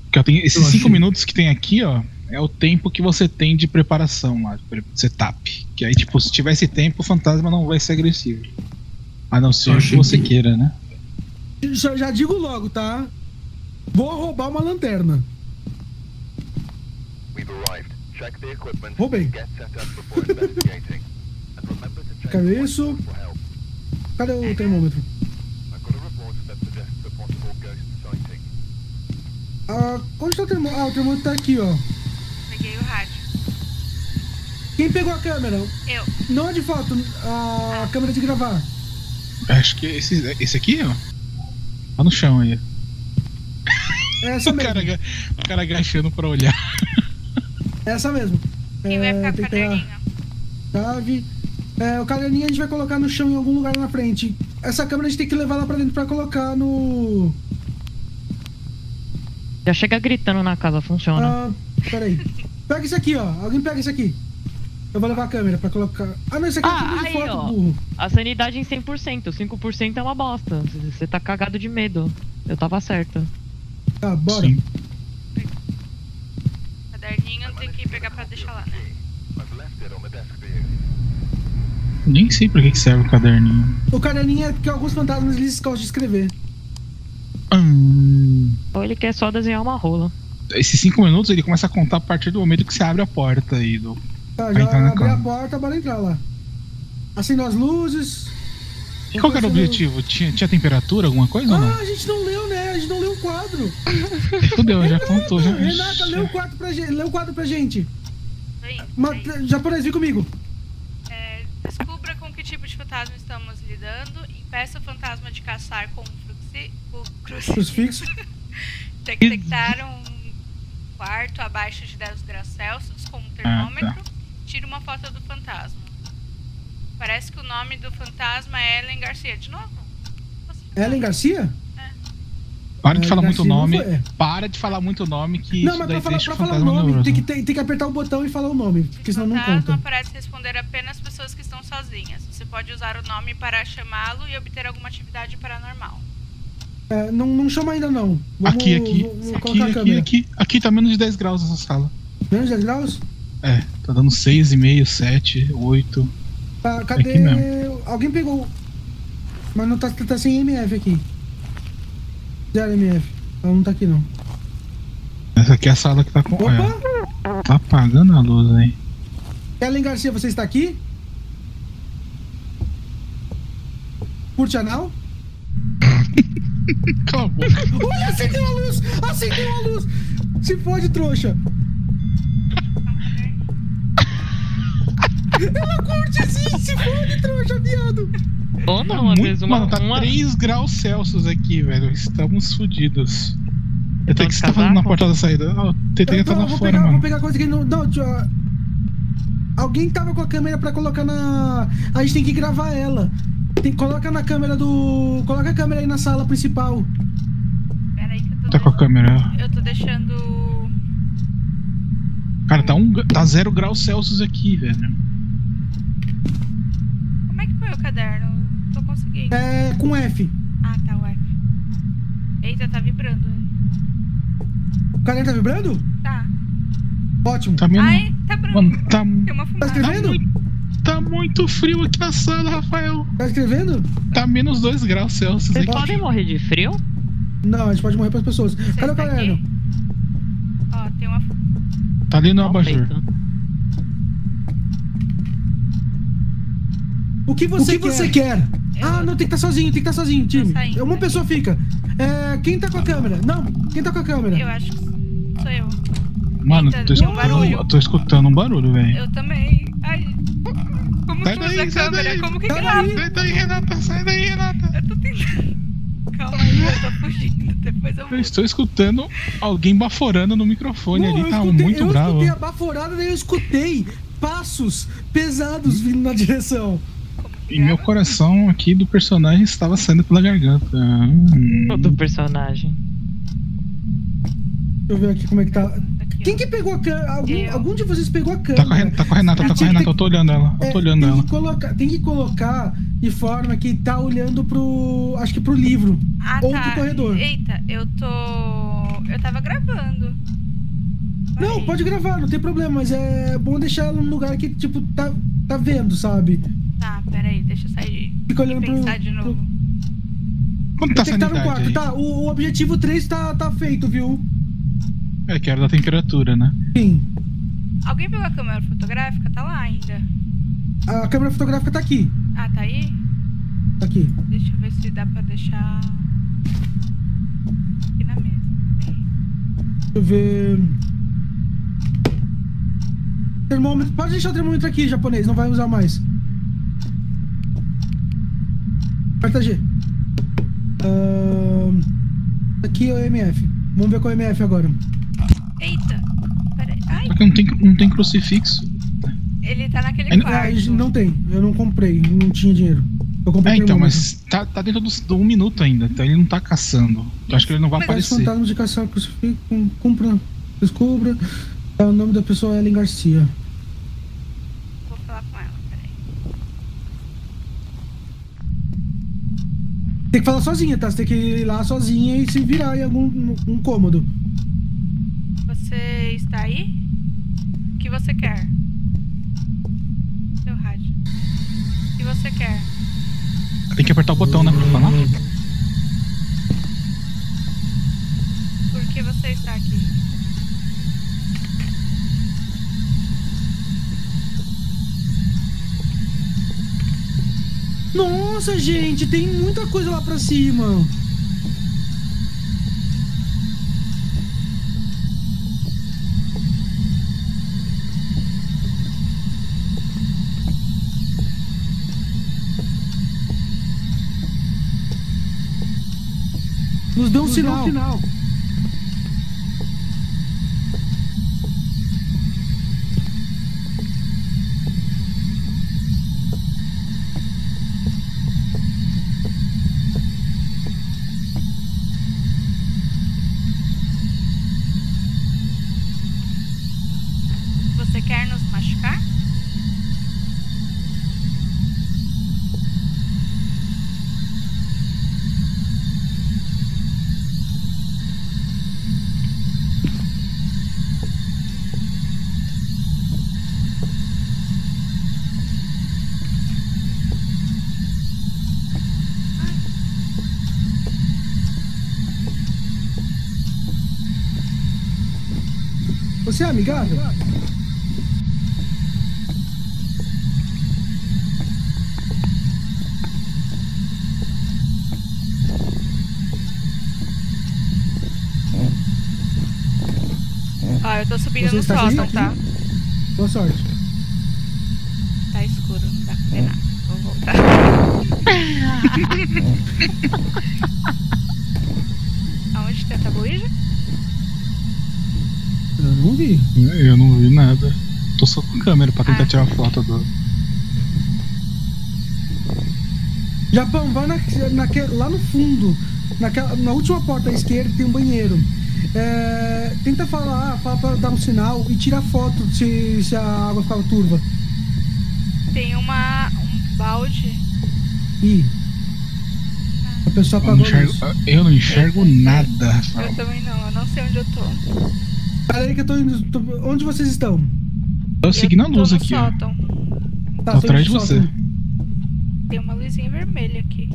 Porque eu tenho esses cinco minutos que tem aqui, ó. é o tempo que você tem de preparação lá, de setup. Que aí, tipo, se tiver esse tempo, o fantasma não vai ser agressivo. A não ser o que você queira, né? Já, já digo logo, tá? Vou roubar uma lanterna. Roubei. Cadê isso? Cadê o termômetro? Ah, onde tá o termômetro? Ah, o termômetro tá aqui, ó. Peguei o rádio. Quem pegou a câmera? Eu. Não é de foto, a ah. câmera de gravar. Acho que esse, esse aqui, ó. Tá no chão aí. Essa o mesmo. Cara, o cara agachando pra olhar. Essa mesmo. Quem é, vai ficar com a chave. É, o caderninho a gente vai colocar no chão em algum lugar na frente. Essa câmera a gente tem que levar lá pra dentro pra colocar no... Já chega gritando na casa, funciona. Ah, peraí. Pega isso aqui, ó. Alguém pega isso aqui. Eu vou levar a câmera pra colocar... Ah, não, isso aqui ah, é tudo de foto, burro. A sanidade em cem por cento. cinco por cento é uma bosta. Você tá cagado de medo. Eu tava certa. Tá, ah, bora. Sim. Caderninho tem que pegar pra deixar lá, né? Nem sei pra que serve o caderninho. O caderninho é porque alguns fantasmas eles gostam de escrever. Hum. Ou ele quer só desenhar uma rola. Esses cinco minutos ele começa a contar a partir do momento que você abre a porta aí do... Tá, já abri cama. a porta, bora entrar lá. Acendo as luzes. E qual que era o objetivo? Tinha, tinha temperatura, alguma coisa? Ah, ou não? A gente não leu, né? A gente não leu o quadro. Fudeu, Renata, já contou. Já... Renata, leu o quadro pra gente. Leu o quadro pra gente. Oi, Mas, oi. Japonês, vem comigo. É, descubra com que tipo de fantasma estamos lidando. Impeça o fantasma de caçar com o crucifixo. Detectar um quarto abaixo de dez graus Celsius com um termômetro. Ah, tá. Tira uma foto do fantasma. Parece que o nome do fantasma é Ellen Garcia. De novo? Ellen Garcia? É. Para de é, falar Garcia muito nome. Para de falar muito nome que não, isso mas daí pra deixa falar, pra o falar o nome, no tem, que, tem, tem que apertar o botão e falar o nome, porque o senão não conta. O fantasma parece responder apenas pessoas que estão sozinhas. Você pode usar o nome para chamá-lo e obter alguma atividade paranormal. É, não, não chama ainda não. Vamos, aqui, aqui. Vamos aqui, aqui, aqui, aqui. Aqui tá menos de dez graus essa sala. Menos de dez graus? É, tá dando seis, cinco, sete, oito. Tá, cadê? Aqui mesmo. Alguém pegou. Mas não tá, tá sem M F aqui. zero M F. Ela não tá aqui não. Essa aqui é a sala que tá com. Opa! É, tá apagando a luz aí. Ellen Garcia, você está aqui? Curte anal? Calma. Olha, acendeu a luz! Acendeu a luz! Se fode, trouxa! Ela curte assim, se fode, trouxa, viado! Ou não, às vezes uma... Mano, tá uma... três graus Celsius aqui, velho. Estamos fodidos. Eu tenho que estar na porta da saída. Oh, tentei entrar lá fora, mano. Vou pegar coisa que não... Não, tio... Alguém tava com a câmera pra colocar na... A gente tem que gravar ela. Tem... Coloca na câmera do... Coloca a câmera aí na sala principal. Pera aí que eu tô... Tá com a câmera. Eu tô deixando... Cara, tá, um... tá zero graus Celsius aqui, velho. O caderno, tô conseguindo. É, com F. Ah, tá, o F. Eita, tá vibrando. O caderno tá vibrando? Tá. Ótimo. Tá mesmo... Ai, tá branco. Tá... Tem uma fumada. Tá escrevendo? Tá muito, tá muito frio aqui na sala, Rafael. Tá escrevendo? Tá menos dois graus Celsius aqui. Vocês podem morrer de frio? Não, a gente pode morrer pras pessoas. Você Cadê o caderno? Aqui? Ó, tem uma... Tá ali no abajur. O que você, o que quer? você quer? Eu... Ah, não, tem que estar sozinho, tem que estar sozinho, time. Saindo, Uma pessoa fica. É, quem tá com a câmera? Não, quem tá com a câmera? Eu acho que sou eu. Mano, Eita, tô, escutando, eu tô escutando um barulho, velho. Eu também. Ai, como sai que daí, usa a câmera? Daí. Como que grava? Sai daí, Renata, sai daí, Renata. Eu tô tentando. Calma aí, eu tô fugindo, depois eu vou. Eu estou escutando alguém baforando no microfone não, ali, tá escutei, muito eu bravo. Eu escutei a baforada, daí eu escutei passos pesados vindo na direção. E meu coração aqui do personagem estava saindo pela garganta. Hum. Do personagem. Deixa eu ver aqui como é que tá. Aqui, Quem que pegou a câmera? Algum, algum de vocês pegou a câmera? Tá com a Renata, tá com a Renata, tá com a Renata. Que... eu tô olhando ela. É, eu tô olhando tem ela. Que colocar, tem que colocar de forma que tá olhando pro. Acho que pro livro. Ah, ou tá. pro corredor. Eita, eu tô. Eu tava gravando. Não, pode gravar, não tem problema, mas é bom deixar ela num lugar que, tipo, tá, tá vendo, sabe? Tá, peraí, deixa eu sair de... Fica olhando pensar pro, de novo. Pro... Quanto tá sanidade no quarto, aí? Tá, o, o objetivo três tá, tá feito, viu? É que era da temperatura, né? Sim. Alguém pegou a câmera fotográfica? Tá lá ainda. A câmera fotográfica tá aqui. Ah, tá aí? Tá aqui. Deixa eu ver se dá pra deixar... Aqui na mesa. Deixa eu ver... Termômetro. Pode deixar o termômetro aqui, japonês. Não vai usar mais. Aperta G. Uh... Aqui é o M F. Vamos ver qual é o M F agora. Eita. Peraí. Ai. Só que não tem, não tem crucifixo. Ele tá naquele é, quarto. Não tem. Eu não comprei. Não tinha dinheiro. Eu comprei. É, então, mas tá, tá dentro do, do um minuto ainda. Então ele não tá caçando. Eu acho que ele não vai mas aparecer. Os fantasmas de caçar crucifixo. Cumpra. Descubra. O nome da pessoa é Ellen Garcia. Vou falar com ela, peraí. Tem que falar sozinha, tá? Você tem que ir lá sozinha e se virar em algum um cômodo. Você está aí? O que você quer? Seu rádio. O que você quer? Tem que apertar o botão, né? Pra falar. Por que você está aqui? Nossa, gente, tem muita coisa lá pra cima. Nos deu um sinal. sinal. Você é amigável? Ó, eu tô subindo no sótão, tá? Boa sorte. Tá escuro, não dá pra ver nada. Vou voltar. Aonde tem essa Ouija? Eu não vi. Eu não vi nada. Tô só com a câmera pra tentar ah. tirar a foto do... Japão, vai na, naque, lá no fundo. Naquela, na última porta à esquerda tem um banheiro. É, tenta falar, fala pra dar um sinal e tira a foto se, se a água ficar turva. Tem uma... um balde. Ih. Ah. A pessoa apagou isso. Eu não enxergo eu nada. Rafael. Eu também não, eu não sei onde eu tô. Peraí que eu tô indo. Tô... Onde vocês estão? Eu segui na luz aqui, ó. Tá, tô atrás de você. Tem uma luzinha vermelha aqui.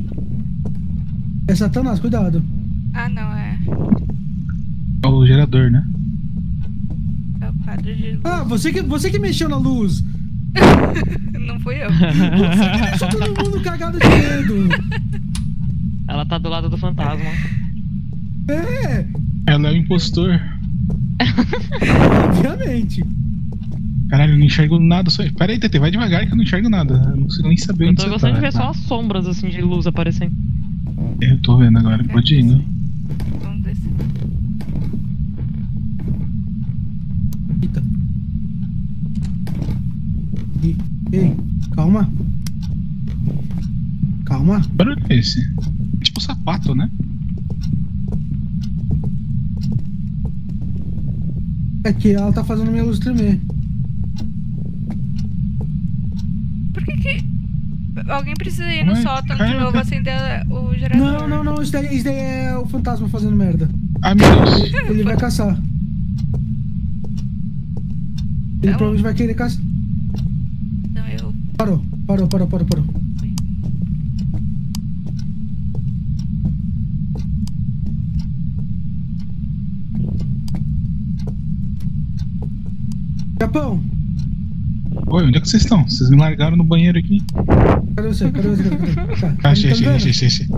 É Satanás, cuidado. Ah, não, é. É o gerador, né? É o quadro de luz. Ah, você que, você que mexeu na luz. Não fui eu. Você que deixou todo mundo cagado de medo. Ela tá do lado do fantasma. É. Ela é o impostor. Obviamente. Caralho, eu não enxergo nada. Só... Pera aí, Tete, vai devagar que eu não enxergo nada. Eu não consigo nem saber onde você tá. Eu tô gostando de ver só as sombras assim de luz aparecendo. Eu tô vendo agora, pode ir, né? Vamos descer. Eita. Ei, ei, calma. Calma. Que barulho é esse? Tipo sapato, né? É que ela tá fazendo minha luz tremer. Por que que... Alguém precisa ir no Mas, sótão cara, de novo, acender o gerador? Não, não, não. Isso daí, isso daí é o fantasma fazendo merda. Ai, meu Deus. Ele vai caçar. Ele tá provavelmente vai querer caçar. Então eu... Parou, parou, parou, parou, parou. Foi. Capão! Oi, onde é que vocês estão? Vocês me largaram no banheiro aqui. Cadê você? Cadê você? Ah, xixi, xixi, xixi.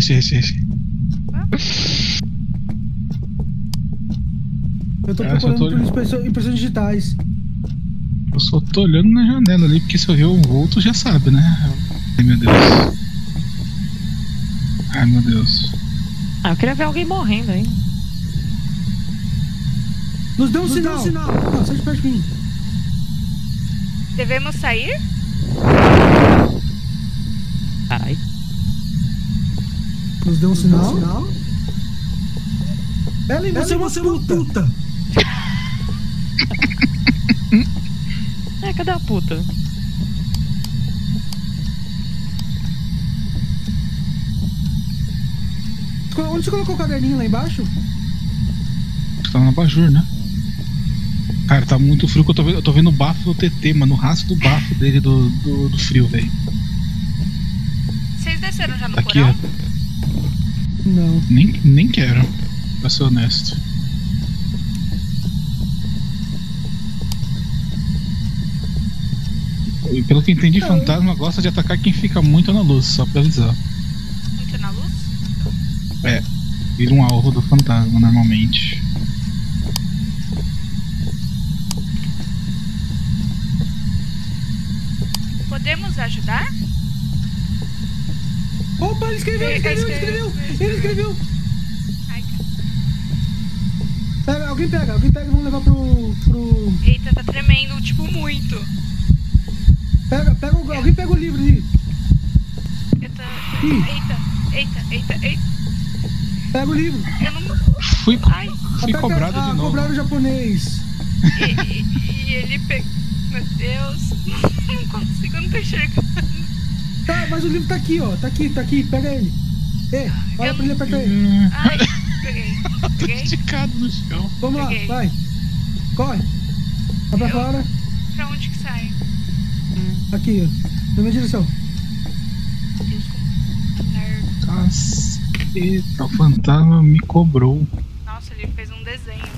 Xixi, xixi. Eu tô procurando por impressões, impressões digitais. Eu só tô olhando na janela ali, porque se eu ver o vulto já sabe, né? Ai, meu Deus. Ai, meu Deus. Ah, eu queria ver alguém morrendo aí. Nos deu um Nos sinal! Deu um sinal! Não, sai de perto de mim. Devemos sair? Caralho. Nos deu um Nos sinal? Deu um sinal? Ellen, você é uma puta! puta. É, cadê a puta? Onde você colocou o caderninho lá embaixo? Tá na abajur, né? Cara, tá muito frio que eu tô vendo, eu tô vendo o bafo do T T, mano, o rastro do bafo dele do, do, do frio, velho. Vocês desceram já no tá porão? Aqui, ó. Não. Nem, nem quero, pra ser honesto. E pelo que entendi, não. Fantasma gosta de atacar quem fica muito na luz, só pra avisar. Muito na luz? É, vira um alvo do fantasma normalmente. Podemos ajudar? Opa, ele escreveu, ele escreveu, ele escreveu, ele escreveu! Ai, cara. Pera, alguém pega, alguém pega e vamos levar pro, pro... Eita, tá tremendo, tipo, muito. Pega, pega, o, alguém pega o livro ali. Eu tô... Eita, eita, eita, eita. Pega o livro. Eu não... Fui, fui cobrado de novo. Ah, cobraram o japonês. E, e, e ele pegou... Meu Deus, não consigo, eu não tô enxergando. Tá, mas o livro tá aqui, ó. Tá aqui, tá aqui, pega ele. Ei, olha eu... pra ele, aperta ele. Ai, peguei. Peguei. Tô esticado no chão. Vamos peguei. lá, vai. Corre. Vai pra eu... fora. Pra onde que sai? Aqui, ó. Na minha direção. Meu Deus, como nervo. Caceta, o fantasma me cobrou. Nossa, ele fez um desenho.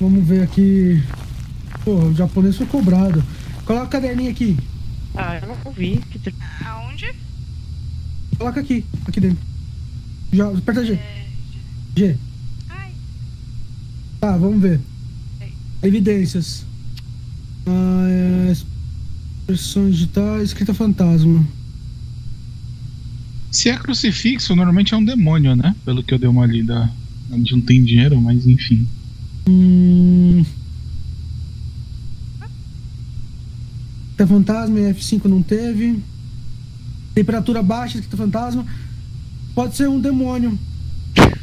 Vamos ver aqui. Pô, o japonês foi cobrado. Coloca o caderninho aqui. Ah, eu não vi. Que... Aonde? Coloca aqui, aqui dentro. Já, aperta G. É... G. Ai. Tá, vamos ver. Ei. Evidências. Ah, expressões digitais, escrita fantasma. Se é crucifixo, normalmente é um demônio, né? Pelo que eu dei uma lida. Onde não tem dinheiro, mas enfim. Hum... Escrita fantasma, F cinco não teve. Temperatura baixa, escrita fantasma. Pode ser um demônio.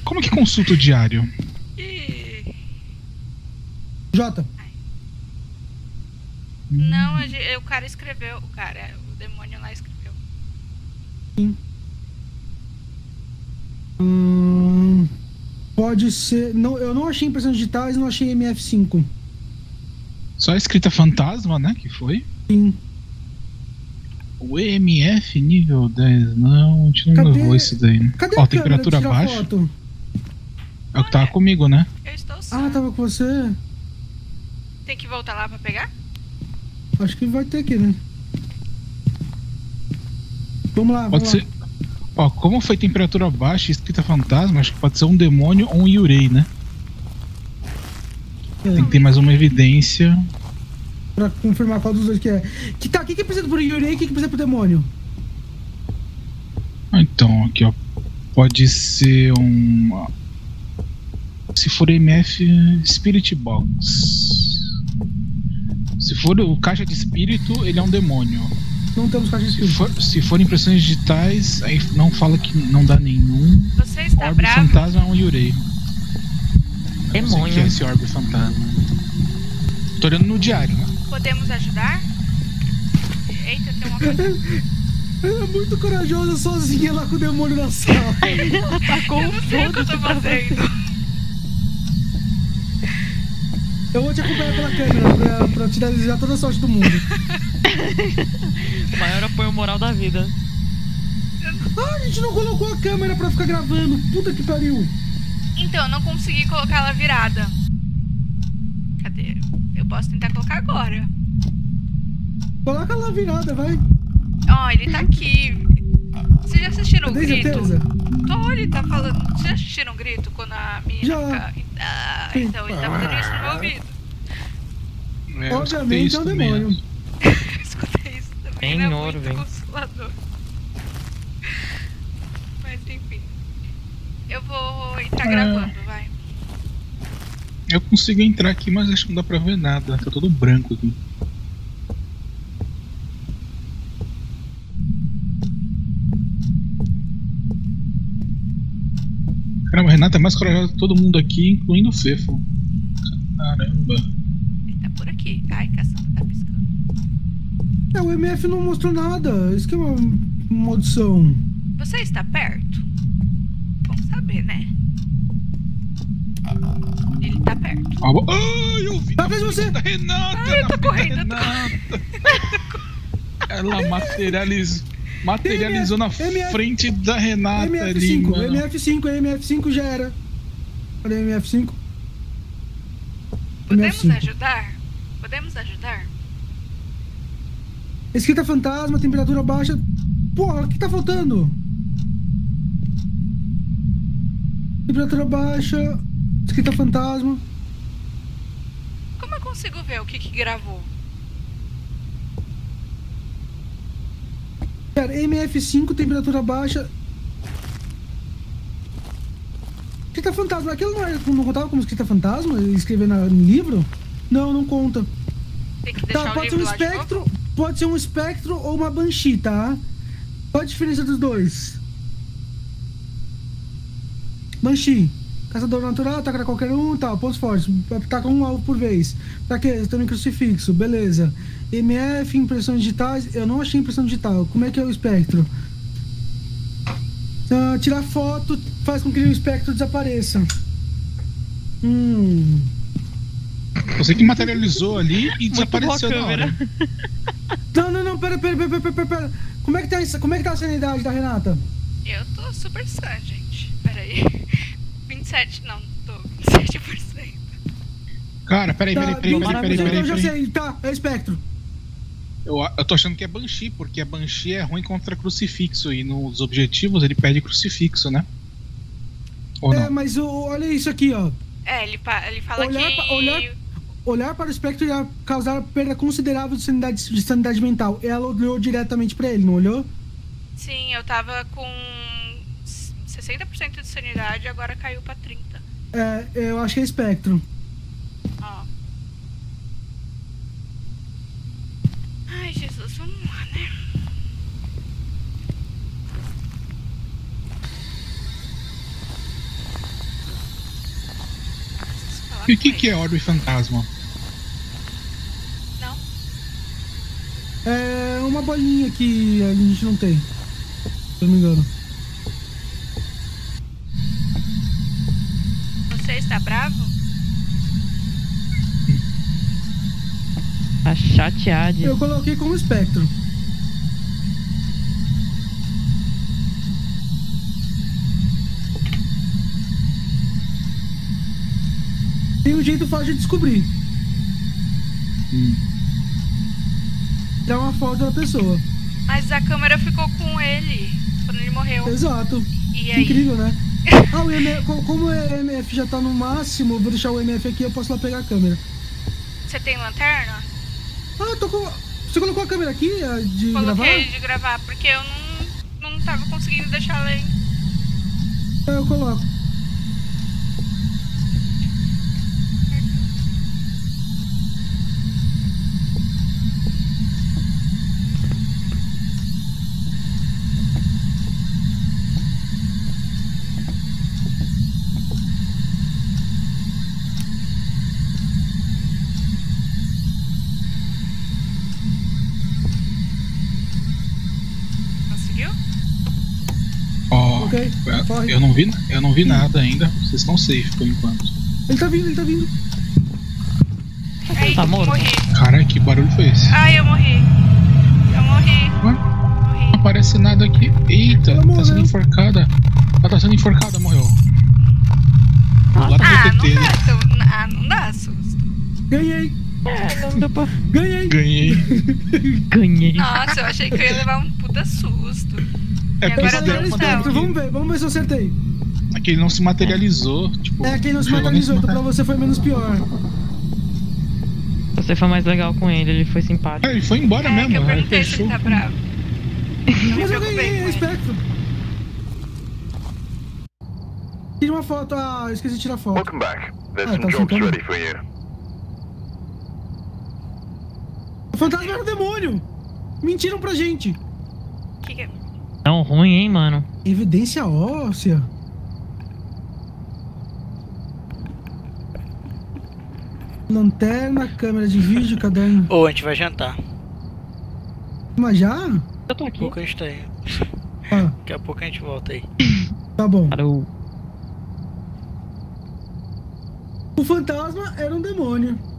Como que consulta o diário? Jota. Não, o cara escreveu. O cara, o demônio lá escreveu. Sim. Hum... Pode ser... Não, eu não achei impressões digitais, não achei M F cinco. Só a escrita fantasma, né? Que foi? Sim. O M F nível dez, não, a gente não cadê, levou esse daí, né? Cadê Ó, a temperatura baixa? Foto? É o que tava comigo, né? Eu estou só. Ah, tava com você. Tem que voltar lá pra pegar? Acho que vai ter que, né? Vamos lá, Pode vamos ser... lá. Ó, como foi temperatura baixa e escrita fantasma, acho que pode ser um demônio ou um yurei, né? É. Tem que ter mais uma evidência. Pra confirmar qual dos dois que é. Que, tá, o que, que precisa pro yurei e o que, que precisa pro demônio? Ah, então, aqui ó. Pode ser um... Se for M F, Spirit Box. Se for o caixa de espírito, ele é um demônio. Não temos caixa de espírito. Se for, se for impressões digitais, aí não fala que não dá nenhum. Você está orbe bravo? Fantasma é um yurei. Demônio. O que é esse orbe fantasma? Tô olhando no diário. Podemos ajudar? Eita, tem uma coisa. Ela é muito corajosa sozinha lá com o demônio na sala. Ela tá com eu não sei o que eu tô fazendo. Eu vou te acompanhar pela câmera pra, pra te desejar toda a sorte do mundo. O maior apoio moral da vida. Ah, a gente não colocou a câmera pra ficar gravando. Puta que pariu. Então, eu não consegui colocar ela virada. Cadê? Eu posso tentar colocar agora. Coloca ela virada, vai. Ó, oh, ele tá aqui. Vocês já assistiram o grito? Tô, ele tá falando. Vocês já assistiram o grito quando a minha já. Fica... Ah, então ele tá fazendo isso no meu ouvido. É, obviamente é um demônio. Eu escutei isso também, né? Muito véio. Consolador. Mas enfim. Eu vou entrar ah. gravando, vai. Eu consigo entrar aqui, mas acho que não dá pra ver nada. Tá todo branco aqui. Caramba, a Renata é mais corajosa que todo mundo aqui, incluindo o Fefo. Caramba. Ele tá por aqui. Ai, caçamba, tá piscando. É, o M F não mostrou nada. Isso que é uma maldição. Você está perto? Vamos saber, né? Ele tá perto. Ah, bo... ah eu vi! Tá vendo você? Da Renata! Ah, eu tô correndo, eu tô correndo. Ela materializou. Materializou na M F, frente da Renata. M F cinco, ali, M F cinco, M F cinco já era. Olha M F cinco. Podemos M F cinco. Ajudar? Podemos ajudar? Escrita fantasma, temperatura baixa. Porra, o que tá faltando? Temperatura baixa, escrita fantasma. Como eu consigo ver o que que gravou? Cara, M F cinco, temperatura baixa. Escrita fantasma. Aquilo não, é, não contava como escrita fantasma? Escrever na, no livro? Não, não conta. Tem que deixar tá, pode o livro ser um espectro, pode ser um espectro ou uma banshee, tá? Qual a diferença dos dois? Banshee. Caçador natural, ataca qualquer um, tal, pontos fortes. Ataca um alvo por vez. Fraqueza, também crucifixo, beleza. M F, impressões digitais. Eu não achei impressão digital. Como é que é o espectro? Ah, tirar foto faz com que o espectro desapareça. Hum. Você que materializou ali e desapareceu na hora. Não, não, não, pera, pera, pera, pera, pera. Como é que tá, como é que tá a sanidade da Renata? Eu tô super sã, gente. Pera aí. vinte e sete, não, tô vinte e sete por cento. Cara, peraí, peraí, peraí, peraí, peraí, peraí. Eu já sei, tá, é espectro. Eu, eu tô achando que é Banshee, porque a Banshee é ruim contra crucifixo e nos objetivos ele perde crucifixo, né? Ou é, não? Mas o, olha isso aqui, ó. É, ele, ele fala olhar que... Pa, olhar, olhar para o espectro ia causar perda considerável de sanidade, de sanidade mental. Ela olhou diretamente pra ele, não olhou? Sim, eu tava com sessenta por cento de sanidade e agora caiu pra trinta por cento. É, eu acho que é espectro. Oh. Ai, Jesus, vamos lá, né? E o que, que é Orbe Fantasma? Não. É uma bolinha que a gente não tem, se eu não me engano. Você está bravo? Tá chateado. Eu coloquei como espectro. Tem um jeito fácil de descobrir. Hum. Dá uma foto da pessoa. Mas a câmera ficou com ele quando ele morreu. Exato. E aí? Incrível, né? Ah, o M F, como o M F já tá no máximo, eu vou deixar o M F aqui, eu posso lá pegar a câmera. Você tem lanterna? Ah, tô com... Você colocou a câmera aqui de Coloquei gravar? Coloquei de gravar, porque eu não, não tava conseguindo deixar ela aí. Eu coloco. Eu não vi, eu não vi nada ainda. Vocês estão safe por enquanto. Ele tá vindo, ele tá vindo. Ai, tá morto? Morri. Cara, que barulho foi esse? Ai, eu morri. Eu morri. Ué? Morri. Não aparece nada aqui. Eita, ela tá morreu. Sendo enforcada. Ela tá sendo enforcada, morreu. Ah, lá ah não dá, seu... ah, não dá susto. Ganhei. É, não deu pra... Ganhei. Ganhei. Ganhei. Nossa, eu achei que eu ia levar um puta susto. É, e agora eu tô vamos ver, vamos ver se eu acertei. Aquele não se materializou, tipo... É, aquele não se materializou, então pra você foi menos pior. Você foi mais legal com ele, ele foi simpático. É, ele foi embora é, mesmo. É, que eu perguntei se ele tá bravo. Mas eu ganhei, espectro. Tira uma foto, ah, esqueci de tirar foto. Welcome back. There's ah, some tá jobs ready for you. O fantasma era o demônio! Mentiram pra gente! Que que é? Tão ruim, hein, mano? Evidência óssea. Lanterna, câmera de vídeo, caderno. Ô, oh, a gente vai jantar. Mas já? Eu tô aqui. Daqui a pouco a gente tá aí. Ah. Daqui a pouco a gente volta aí. Tá bom. Parou. O fantasma era um demônio.